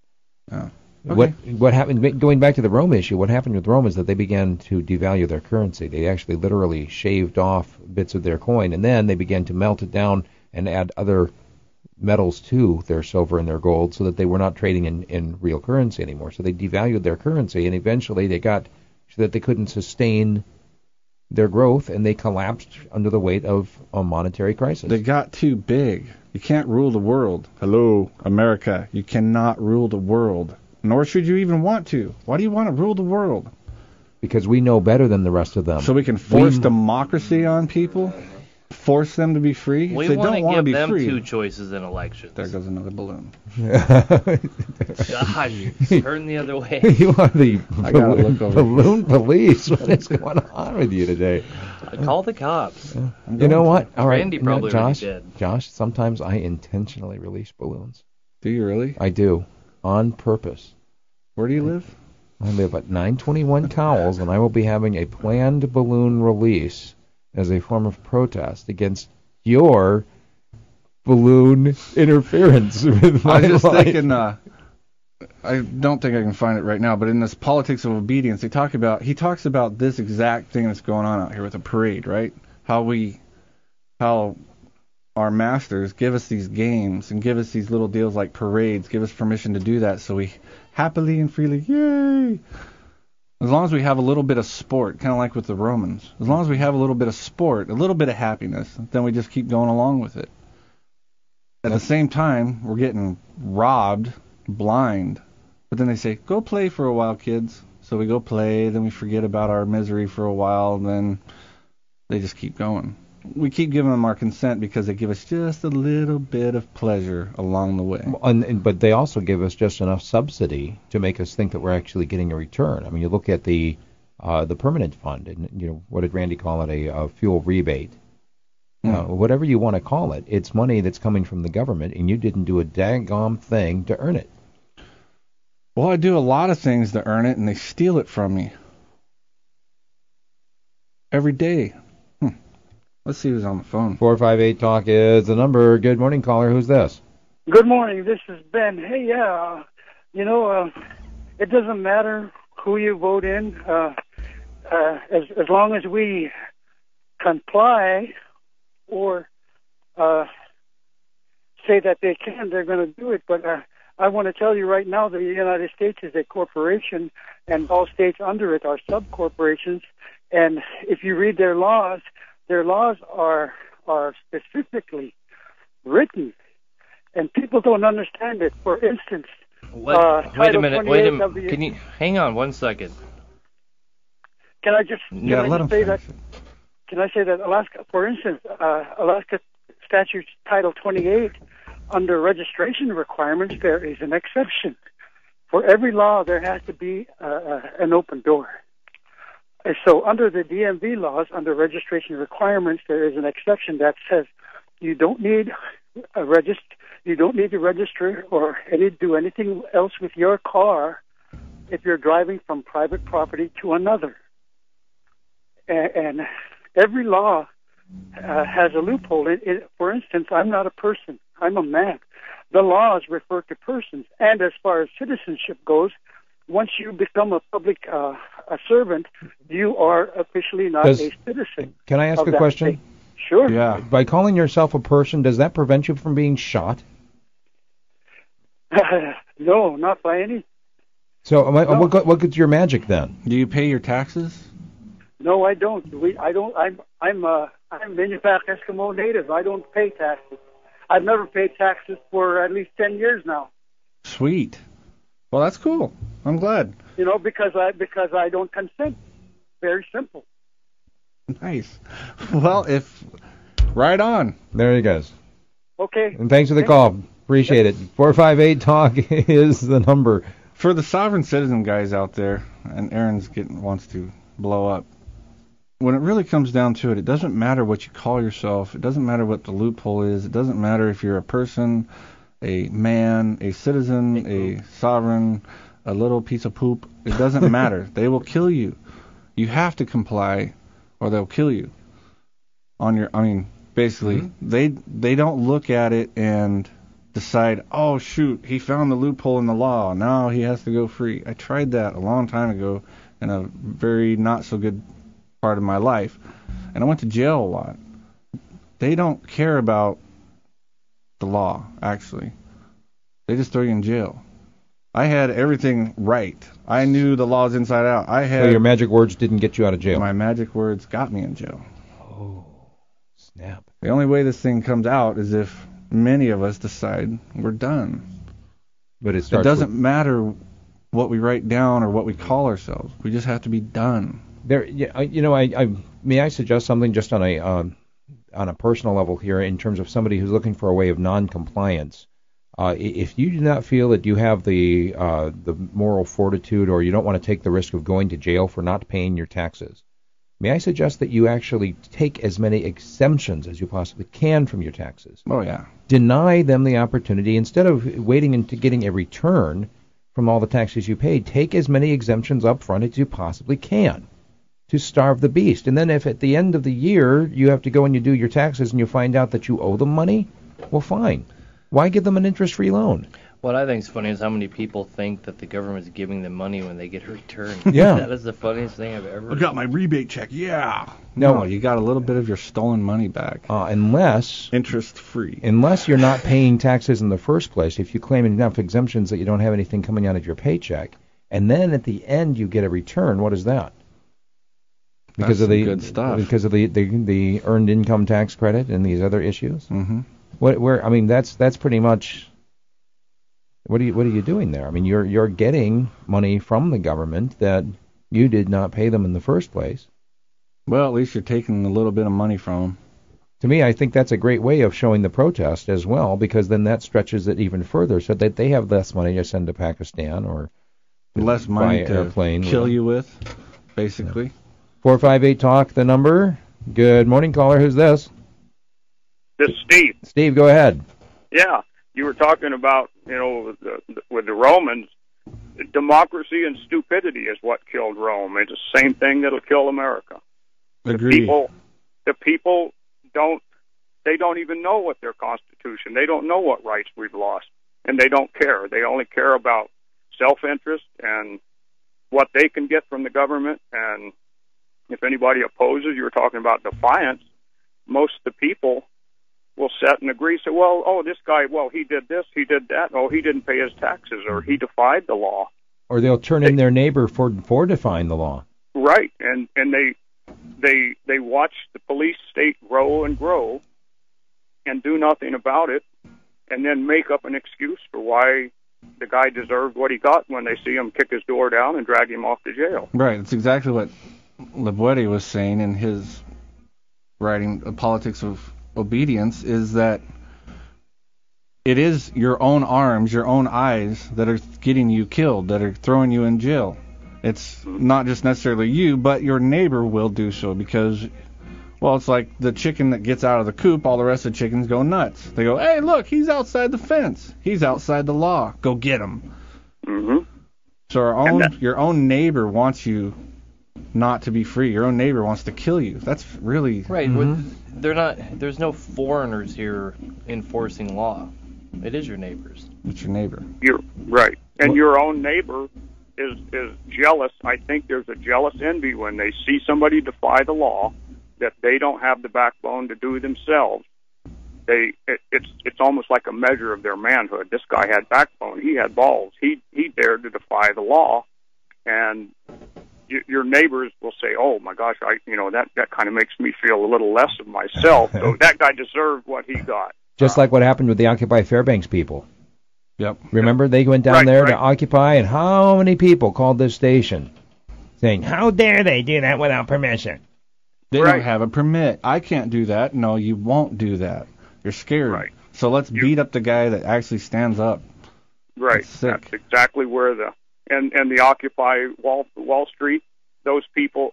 Oh, okay. What happened, going back to the Rome issue, what happened with Rome is that they began to devalue their currency. They actually literally shaved off bits of their coin, and then they began to melt it down and add other metals to their silver and their gold so that they were not trading in real currency anymore. So they devalued their currency, and eventually they got so that they couldn't sustain their growth, and they collapsed under the weight of a monetary crisis. They got too big. You can't rule the world. Hello, America. You cannot rule the world. Nor should you even want to. Why do you want to rule the world? Because we know better than the rest of them. So we can force democracy on people? force them to be free? We want to give them two choices in elections. There goes another balloon. God, you're turning the other way. You are the balloon police. What is going on with you today? Call the cops. You know what? All right, Randy probably already did. Josh, sometimes I intentionally release balloons. Do you really? I do, on purpose. Where do you live? I live at 921 Cowles, and I will be having a planned balloon release as a form of protest against your balloon interference with my life. I was just thinking, I don't think I can find it right now, but in this Politics of Obedience, he talks about this exact thing that's going on out here with the parade, right? How our masters give us these games and give us these little deals like parades, give us permission to do that, so we happily and freely, yay! As long as we have a little bit of sport, kind of like with the Romans, as long as we have a little bit of sport, a little bit of happiness, then we just keep going along with it. At the same time, we're getting robbed, blind. But then they say, go play for a while, kids. So we go play, then we forget about our misery for a while, and then they just keep going. We keep giving them our consent because they give us just a little bit of pleasure along the way. But they also give us just enough subsidy to make us think that we're actually getting a return. I mean, you look at the permanent fund, and you know, what did Randy call it? A fuel rebate. Whatever you want to call it, it's money that's coming from the government, and you didn't do a daggum thing to earn it. Well, I do a lot of things to earn it, and they steal it from me. Every day. Let's see who's on the phone. 458 Talk is the number. Good morning, caller. Who's this? Good morning. This is Ben. Hey, yeah. It doesn't matter who you vote in. As long as we comply or say that they can, they're going to do it. But I want to tell you right now that the United States is a corporation, and all states under it are sub-corporations. And if you read their laws... Their laws are specifically written, and people don't understand it. For instance, wait a minute. Can you hang on one second? Can I say that Alaska, for instance, Alaska Statute Title 28, under registration requirements, there is an exception. For every law, there has to be an open door. So under the DMV laws, under registration requirements, there is an exception that says you don't need a to register or do anything else with your car if you're driving from private property to another. And every law has a loophole. For instance, I'm not a person; I'm a man. The laws refer to persons, and as far as citizenship goes. Once you become a public a servant, you are officially not a citizen. Can I ask a question? State. Sure. Yeah. By calling yourself a person, does that prevent you from being shot? No, not by any. So, what gets your magic then? Do you pay your taxes? No, I don't. I don't. I'm Minnipec Eskimo native. I don't pay taxes. I've never paid taxes for at least 10 years now. Sweet. Well, that's cool. I'm glad. You know, because I don't consent. Very simple. Nice. Well, right on. There he goes. Okay. And thanks for the call. Appreciate it. 458 Talk is the number. For the sovereign citizen guys out there, and Aaron's wants to blow up. When it really comes down to it doesn't matter what you call yourself. It doesn't matter what the loophole is. It doesn't matter if you're a person, a man, a citizen, a sovereign, a little piece of poop. It doesn't matter. They will kill you. You have to comply, or they'll kill you. They don't look at it and decide, oh shoot, he found the loophole in the law. Now he has to go free. I tried that a long time ago in a very not so good part of my life, and I went to jail a lot. They don't care about the law, actually. They just throw you in jail. I had everything right. I knew the laws inside out. So your magic words didn't get you out of jail. My magic words got me in jail. Oh, snap. The only way this thing comes out is if many of us decide we're done. But it doesn't matter what we write down or what we call ourselves. We just have to be done. May I suggest something just on a on a personal level here in terms of somebody who's looking for a way of non-compliance. If you do not feel that you have the moral fortitude, or you don't want to take the risk of going to jail for not paying your taxes, may I suggest that you actually take as many exemptions as you possibly can from your taxes? Oh, yeah. Deny them the opportunity. Instead of waiting into getting a return from all the taxes you paid, take as many exemptions up front as you possibly can to starve the beast. And then if at the end of the year you have to go and you do your taxes and you find out that you owe them money, well, fine. Why give them an interest-free loan? What I think is funny is how many people think that the government's giving them money when they get a return. Yeah. That is the funniest thing I've ever... I got my rebate check, yeah! No, you got a little bit of your stolen money back. Unless... interest-free. Unless you're not paying taxes in the first place, if you claim enough exemptions that you don't have anything coming out of your paycheck, and then at the end you get a return, what is that? Because of the good stuff. Because of the earned income tax credit and these other issues? Mm-hmm. That's pretty much. What are you doing there? I mean, you're getting money from the government that you did not pay them in the first place. Well, at least you're taking a little bit of money from them. To me, I think that's a great way of showing the protest as well, because then that stretches it even further, so that they have less money to send to Pakistan or less money to kill you with, basically. Yeah. 458 talk the number. Good morning, caller. Who's this? This is Steve. Steve, go ahead. Yeah, you were talking about, with the Romans, democracy and stupidity is what killed Rome. It's the same thing that'll kill America. Agreed. The people don't even know what their constitution, they don't know what rights we've lost, and they don't care. They only care about self-interest and what they can get from the government, and if anybody opposes, you were talking about defiance, most of the people will sit and agree, say, this guy, he did this, he did that, he didn't pay his taxes, or he defied the law. Or they'll turn in their neighbor for defying the law. Right, and they watch the police state grow and grow and do nothing about it, and then make up an excuse for why the guy deserved what he got when they see him kick his door down and drag him off to jail. Right, that's exactly what La Boétie was saying in his writing, Politics of Obedience, is that it is your own arms, your own eyes that are getting you killed, that are throwing you in jail. It's not just necessarily you, but your neighbor will do so because, it's like the chicken that gets out of the coop, all the rest of the chickens go nuts. They go, hey, look, he's outside the fence. He's outside the law. Go get him. Mm-hmm. So your own neighbor wants you not to be free. Your own neighbor wants to kill you. That's really... Right. Mm-hmm. There's no foreigners here enforcing law. It is your neighbors. It's your neighbor. You're right. And your own neighbor is jealous. I think there's a jealous envy when they see somebody defy the law that they don't have the backbone to do themselves. It's almost like a measure of their manhood. This guy had backbone. He had balls. He dared to defy the law. And your neighbors will say, "Oh my gosh, that kind of makes me feel a little less of myself." So that guy deserved what he got. Just like what happened with the Occupy Fairbanks people. Yep. Remember, they went down to occupy, and how many people called this station, saying, "How dare they do that without permission?" They don't have a permit. I can't do that. No, you won't do that. You're scared. Right. So let's beat up the guy that actually stands up. Right. That's exactly where the. And the Occupy Wall Street, those people,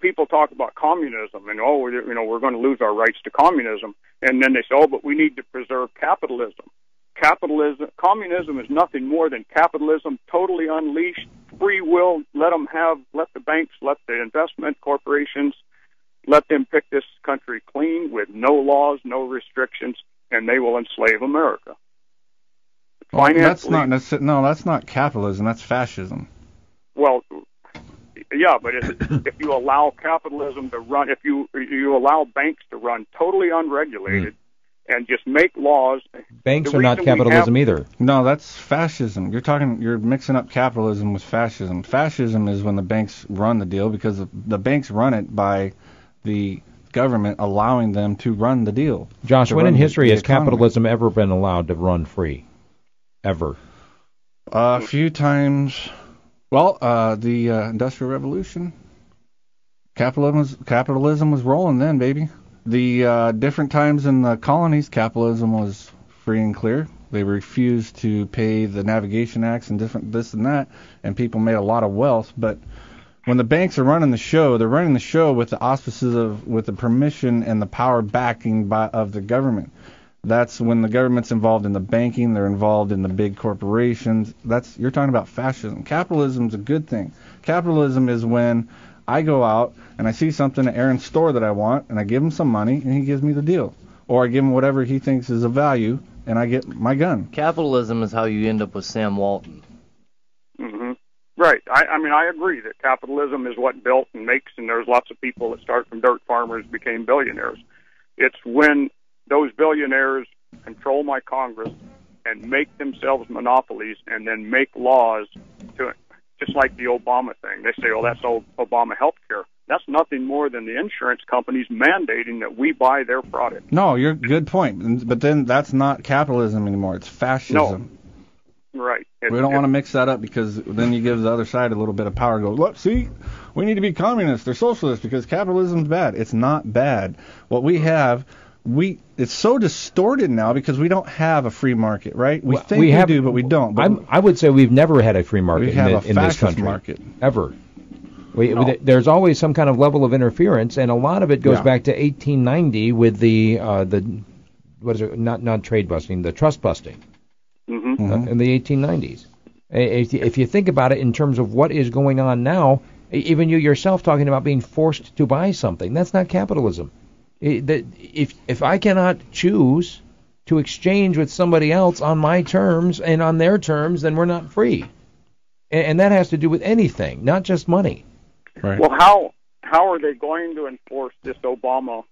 people talk about communism and, we're going to lose our rights to communism. And then they say, but we need to preserve capitalism. Communism is nothing more than capitalism, totally unleashed, free will, let the banks, let the investment corporations, let them pick this country clean with no laws, no restrictions, and they will enslave America. Well, that's not capitalism. That's fascism. Well, yeah, but if you allow capitalism to run, if you allow banks to run totally unregulated and just make laws, banks are not capitalism either. No, that's fascism. You're mixing up capitalism with fascism. Fascism is when the banks run the deal because the banks run it by the government allowing them to run the deal. Josh, when in history has capitalism ever been allowed to run free? Ever? A few times. Well, the Industrial Revolution. Capitalism was rolling then, baby. the different times in the colonies, capitalism was free and clear. They refused to pay the navigation acts and different this and that, and people made a lot of wealth. But when the banks are running the show, they're running the show with the auspices of, with the permission and the power backing by, of the government. That's when the government's involved in the banking, they're involved in the big corporations. That's, you're talking about fascism. Capitalism's a good thing. Capitalism is when I go out and I see something at Aaron's store that I want, and I give him some money, and he gives me the deal. Or I give him whatever he thinks is of value, and I get my gun. Capitalism is how you end up with Sam Walton. Right. I mean, I agree that capitalism is what built and makes, and there's lots of people that start from dirt farmers became billionaires. It's when those billionaires control my Congress and make themselves monopolies and then make laws to it, just like the Obama thing. They say, oh, that's old Obama health care. That's nothing more than the insurance companies mandating that we buy their product. No, you're good point. But then that's not capitalism anymore. It's fascism. No. Right. We don't want to mix that up, because then you give the other side a little bit of power and go, look, see, we need to be communists or socialists because capitalism's bad. It's not bad. What we have, it's so distorted now because we don't have a free market, right? We think we do, but we don't. But I would say we've never had a free market in this country. Market. Ever. There's always some kind of level of interference, and a lot of it goes back to 1890 with the what is it? Not trade busting, the trust busting. In the 1890s. If you think about it in terms of what is going on now, even you yourself talking about being forced to buy something, that's not capitalism. If I cannot choose to exchange with somebody else on my terms and on their terms, then we're not free. And that has to do with anything, not just money. Right. Well, how are they going to enforce this Obama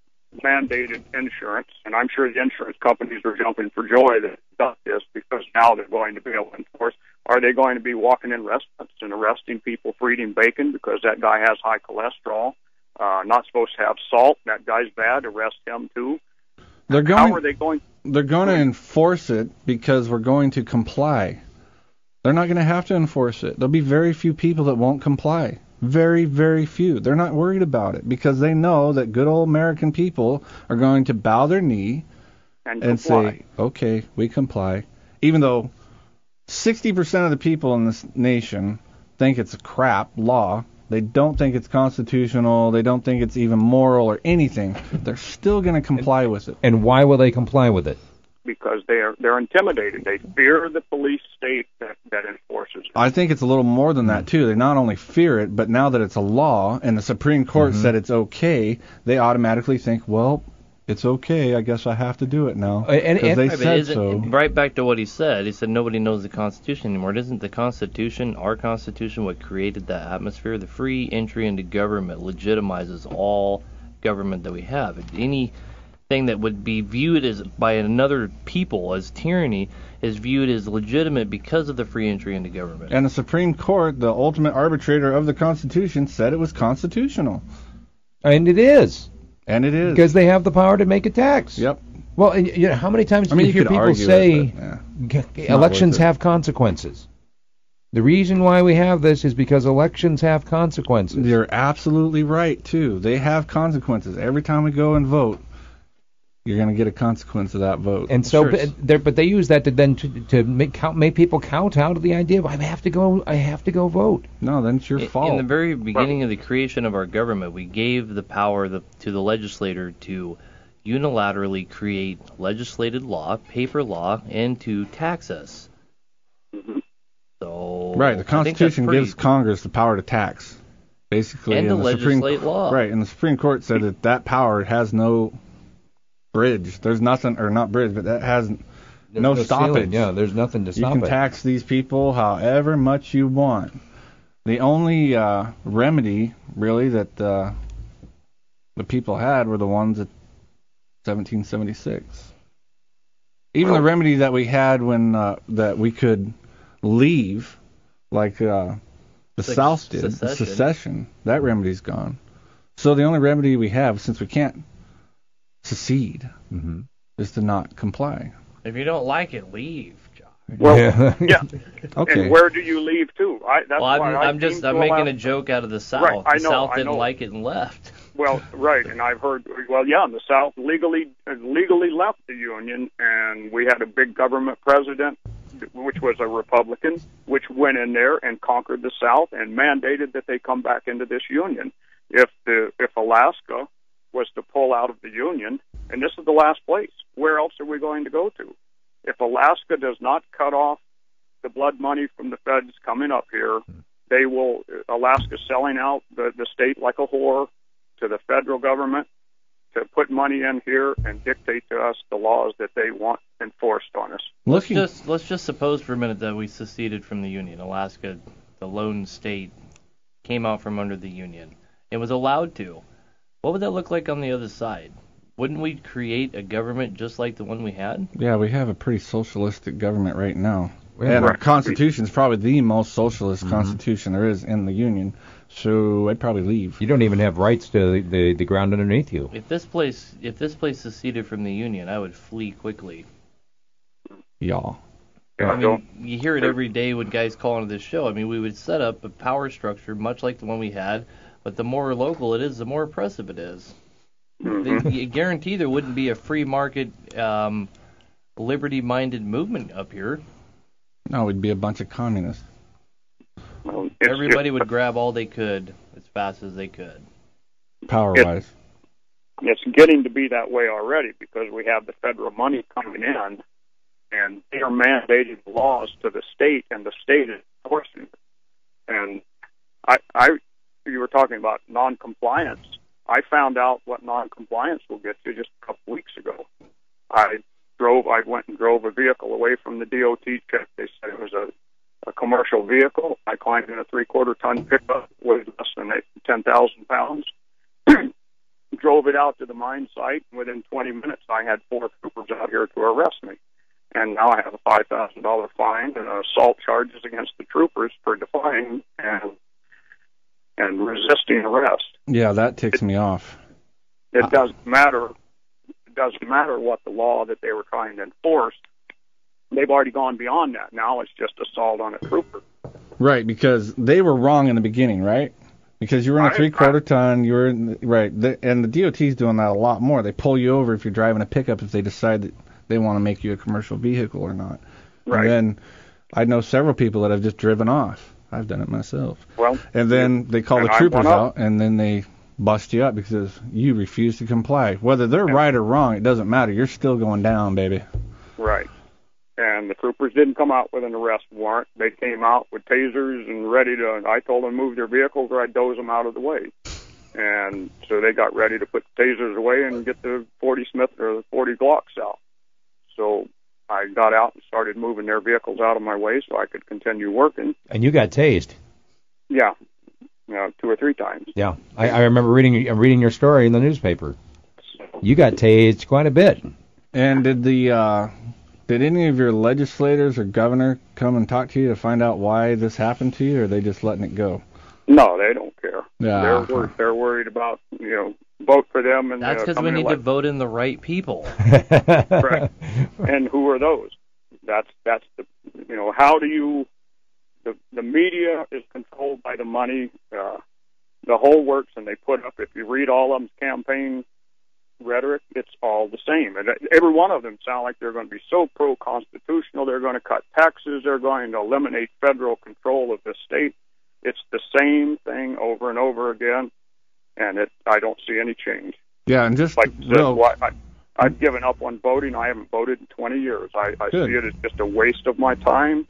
mandated insurance? And I'm sure the insurance companies are jumping for joy that done this, because now they're going to be able to enforce. Are they going to be walking in restaurants and arresting people for eating bacon because that guy has high cholesterol? Not supposed to have salt. That guy's bad. Arrest him too. How are they going? They're going to enforce it because we're going to comply. They're not going to have to enforce it. There'll be very few people that won't comply. Very, very few. They're not worried about it because they know that good old American people are going to bow their knee and say, okay, we comply. Even though 60% of the people in this nation think it's a crap law, they don't think it's constitutional, they don't think it's even moral or anything, they're still going to comply with it. And why will they comply with it? Because they're intimidated. They fear the police state that enforces it. I think it's a little more than that, too. They not only fear it, but now that it's a law and the Supreme Court said it's okay, they automatically think, well, it's okay, I guess I have to do it now. And they said so. Right back to what he said. He said nobody knows the Constitution anymore. It isn't the Constitution, our Constitution, what created that atmosphere. The free entry into government legitimizes all government that we have. Anything that would be viewed as by another people as tyranny is viewed as legitimate because of the free entry into government. And the Supreme Court, the ultimate arbitrator of the Constitution, said it was constitutional. And it is. And it is. Because they have the power to make attacks. Yep. Well, you know, how many times do you hear people say elections have consequences? The reason why we have this is because elections have consequences. You're absolutely right, too. They have consequences. Every time we go and vote, you're going to get a consequence of that vote. And so, but they use that to then to make people kowtow to the idea of I have to go vote. No, then it's your fault. In the very beginning of the creation of our government, we gave the power to the legislator to unilaterally create legislated law, paper law, and to tax us. So right, the Constitution gives Congress the power to tax, basically, and to legislate law. Right, and the Supreme Court said that power has no bridge. There's nothing, or not bridge, but that has no stoppage. Yeah, there's nothing to stop it. You can tax these people however much you want. The only remedy, really, that the people had were the ones at 1776. Even the remedy that we had when that we could leave, like the South did, secession, that remedy's gone. So the only remedy we have, since we can't secede, is to not comply. If you don't like it, leave, John. Well, yeah. Okay. And where do you leave to? I'm making a joke out of the South. Right, the South didn't like it and left. Well, right, and I've heard, well, yeah, the South legally left the Union, and we had a big government president, which was a Republican, which went in there and conquered the South and mandated that they come back into this Union. If Alaska was to pull out of the Union, and this is the last place, where else are we going to go to? If Alaska does not cut off the blood money from the feds coming up here, they will, Alaska selling out the state like a whore to the federal government to put money in here and dictate to us the laws that they want enforced on us. Let's just suppose for a minute that we seceded from the Union. Alaska, the lone state, came out from under the Union and was allowed to. What would that look like on the other side? Wouldn't we create a government just like the one we had? Yeah, we have a pretty socialistic government right now. And our Constitution is probably the most socialist Constitution there is in the Union, so I'd probably leave. You don't even have rights to the ground underneath you. If this place seceded from the Union, I would flee quickly. Yeah. I mean, you hear it every day when guys call into this show. I mean, we would set up a power structure much like the one we had, but the more local it is, the more oppressive it is. You guarantee there wouldn't be a free market, liberty-minded movement up here. No, we'd be a bunch of communists. Well, everybody would grab all they could as fast as they could. Power-wise. It's getting to be that way already because we have the federal money coming in, and they are mandating laws to the state, and the state is enforcing it. And you were talking about noncompliance. I found out what noncompliance will get you just a couple weeks ago. I went and drove a vehicle away from the DOT check. They said it was a commercial vehicle. I climbed in a 3/4 ton pickup, weighed less than 10,000 pounds. Drove it out to the mine site. Within 20 minutes, I had 4 troopers out here to arrest me. And now I have a $5,000 fine and assault charges against the troopers for defying and resisting arrest. Yeah, that ticks me off. It doesn't matter. Doesn't matter what the law that they were trying to enforce. They've already gone beyond that. Now it's just assault on a trooper. Right, because they were wrong in the beginning, right? Because you were in a 3/4 ton, you were in and the DOT's doing that a lot more. They pull you over if you're driving a pickup if they decide that they want to make you a commercial vehicle or not. Right. And then I know several people that have just driven off. I've done it myself. Well, and then they call the troopers out, and then they bust you up because you refuse to comply. Whether they're right or wrong, it doesn't matter. You're still going down, baby. Right. And the troopers didn't come out with an arrest warrant. They came out with tasers and ready to, I told them move their vehicles or I'd doze them out of the way. And so they got ready to put the tasers away and get the 40 Smith or the 40 Glocks out. So I got out and started moving their vehicles out of my way so I could continue working. And you got tased. Yeah. No, 2 or 3 times. Yeah, I remember reading your story in the newspaper. You got tased quite a bit. And did any of your legislators or governor come and talk to you to find out why this happened to you, or are they just letting it go? No, they don't care. Yeah. They're worried about, vote for them. And that's because we need to vote in the right people. Correct. And who are those? That's the how do you. The media is controlled by the money, the whole works, and they put up, if you read all of them's campaign rhetoric, it's all the same. And every one of them sound like they're going to be so pro-constitutional, they're going to cut taxes, they're going to eliminate federal control of the state. It's the same thing over and over again, and I don't see any change. Yeah, and just like I've given up on voting. I haven't voted in 20 years. I see it as just a waste of my time.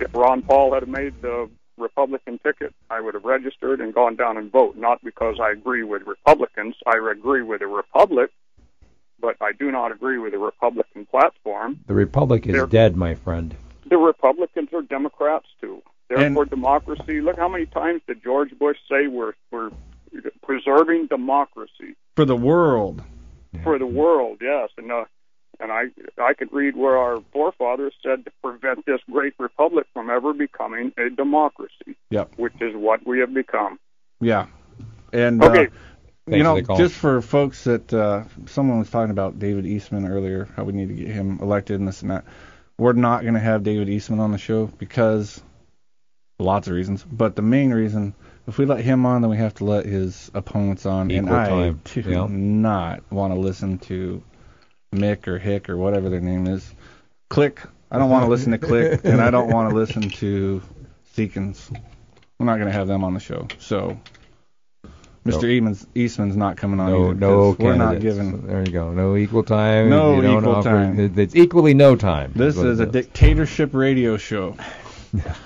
If Ron Paul had made the Republican ticket, I would have registered and gone down and vote. Not because I agree with Republicans. I agree with the Republic, but I do not agree with the Republican platform. The Republic is dead, my friend. The Republicans are Democrats, too. They're for democracy. Look how many times did George Bush say we're preserving democracy. For the world. For the world, yes. And I could read where our forefathers said to prevent this great republic from ever becoming a democracy, which is what we have become. Yeah. And, just for folks that someone was talking about David Eastman earlier, how we need to get him elected and this and that. We're not going to have David Eastman on the show because lots of reasons. But the main reason If we let him on, then we have to let his opponents on. Equal time. I do not want to listen to Mick or Hick or whatever their name is. Click. I don't want to listen to Click, and I don't want to listen to Seekins. We're not going to have them on the show. So Mr. Eastman's not coming on either. No, we're not giving. There you go. No equal time. No equal time. It's equally no time. This is a dictatorship radio show.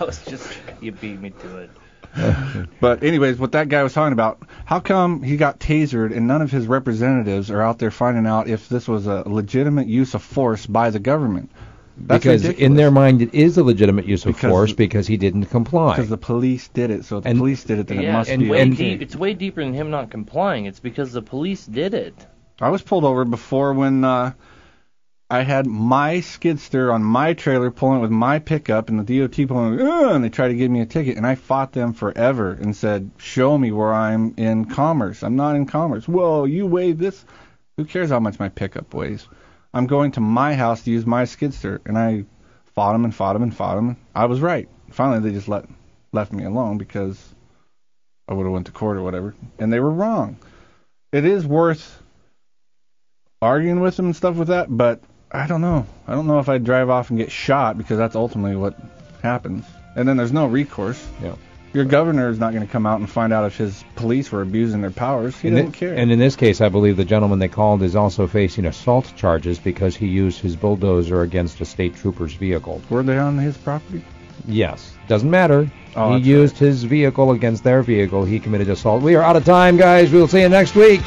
I was just, you beat me to it. But anyways, what that guy was talking about, how come he got tasered and none of his representatives are out there finding out if this was a legitimate use of force by the government? That's because ridiculous. In their mind it is a legitimate use of force because he didn't comply. Because the police did it, so if the police did it, then it must be. It's way deeper than him not complying. It's because the police did it. I was pulled over before when I had my skid steer on my trailer pulling with my pickup, and the DOT pulling, and they tried to give me a ticket, and I fought them forever and said, show me where I'm in commerce. I'm not in commerce. Well, you weigh this. Who cares how much my pickup weighs? I'm going to my house to use my skid steer, and I fought them and fought them and fought them. I was right. Finally, they just left me alone because I would have went to court or whatever, and they were wrong. It is worth arguing with them and stuff with that, but I don't know. I don't know if I'd drive off and get shot, because that's ultimately what happens. And then there's no recourse. Yeah. Your governor is not going to come out and find out if his police were abusing their powers. He doesn't care. And in this case, I believe the gentleman they called is also facing assault charges because he used his bulldozer against a state trooper's vehicle. Were they on his property? Yes. Doesn't matter. Oh, he used his vehicle against their vehicle. He committed assault. We are out of time, guys. We'll see you next week.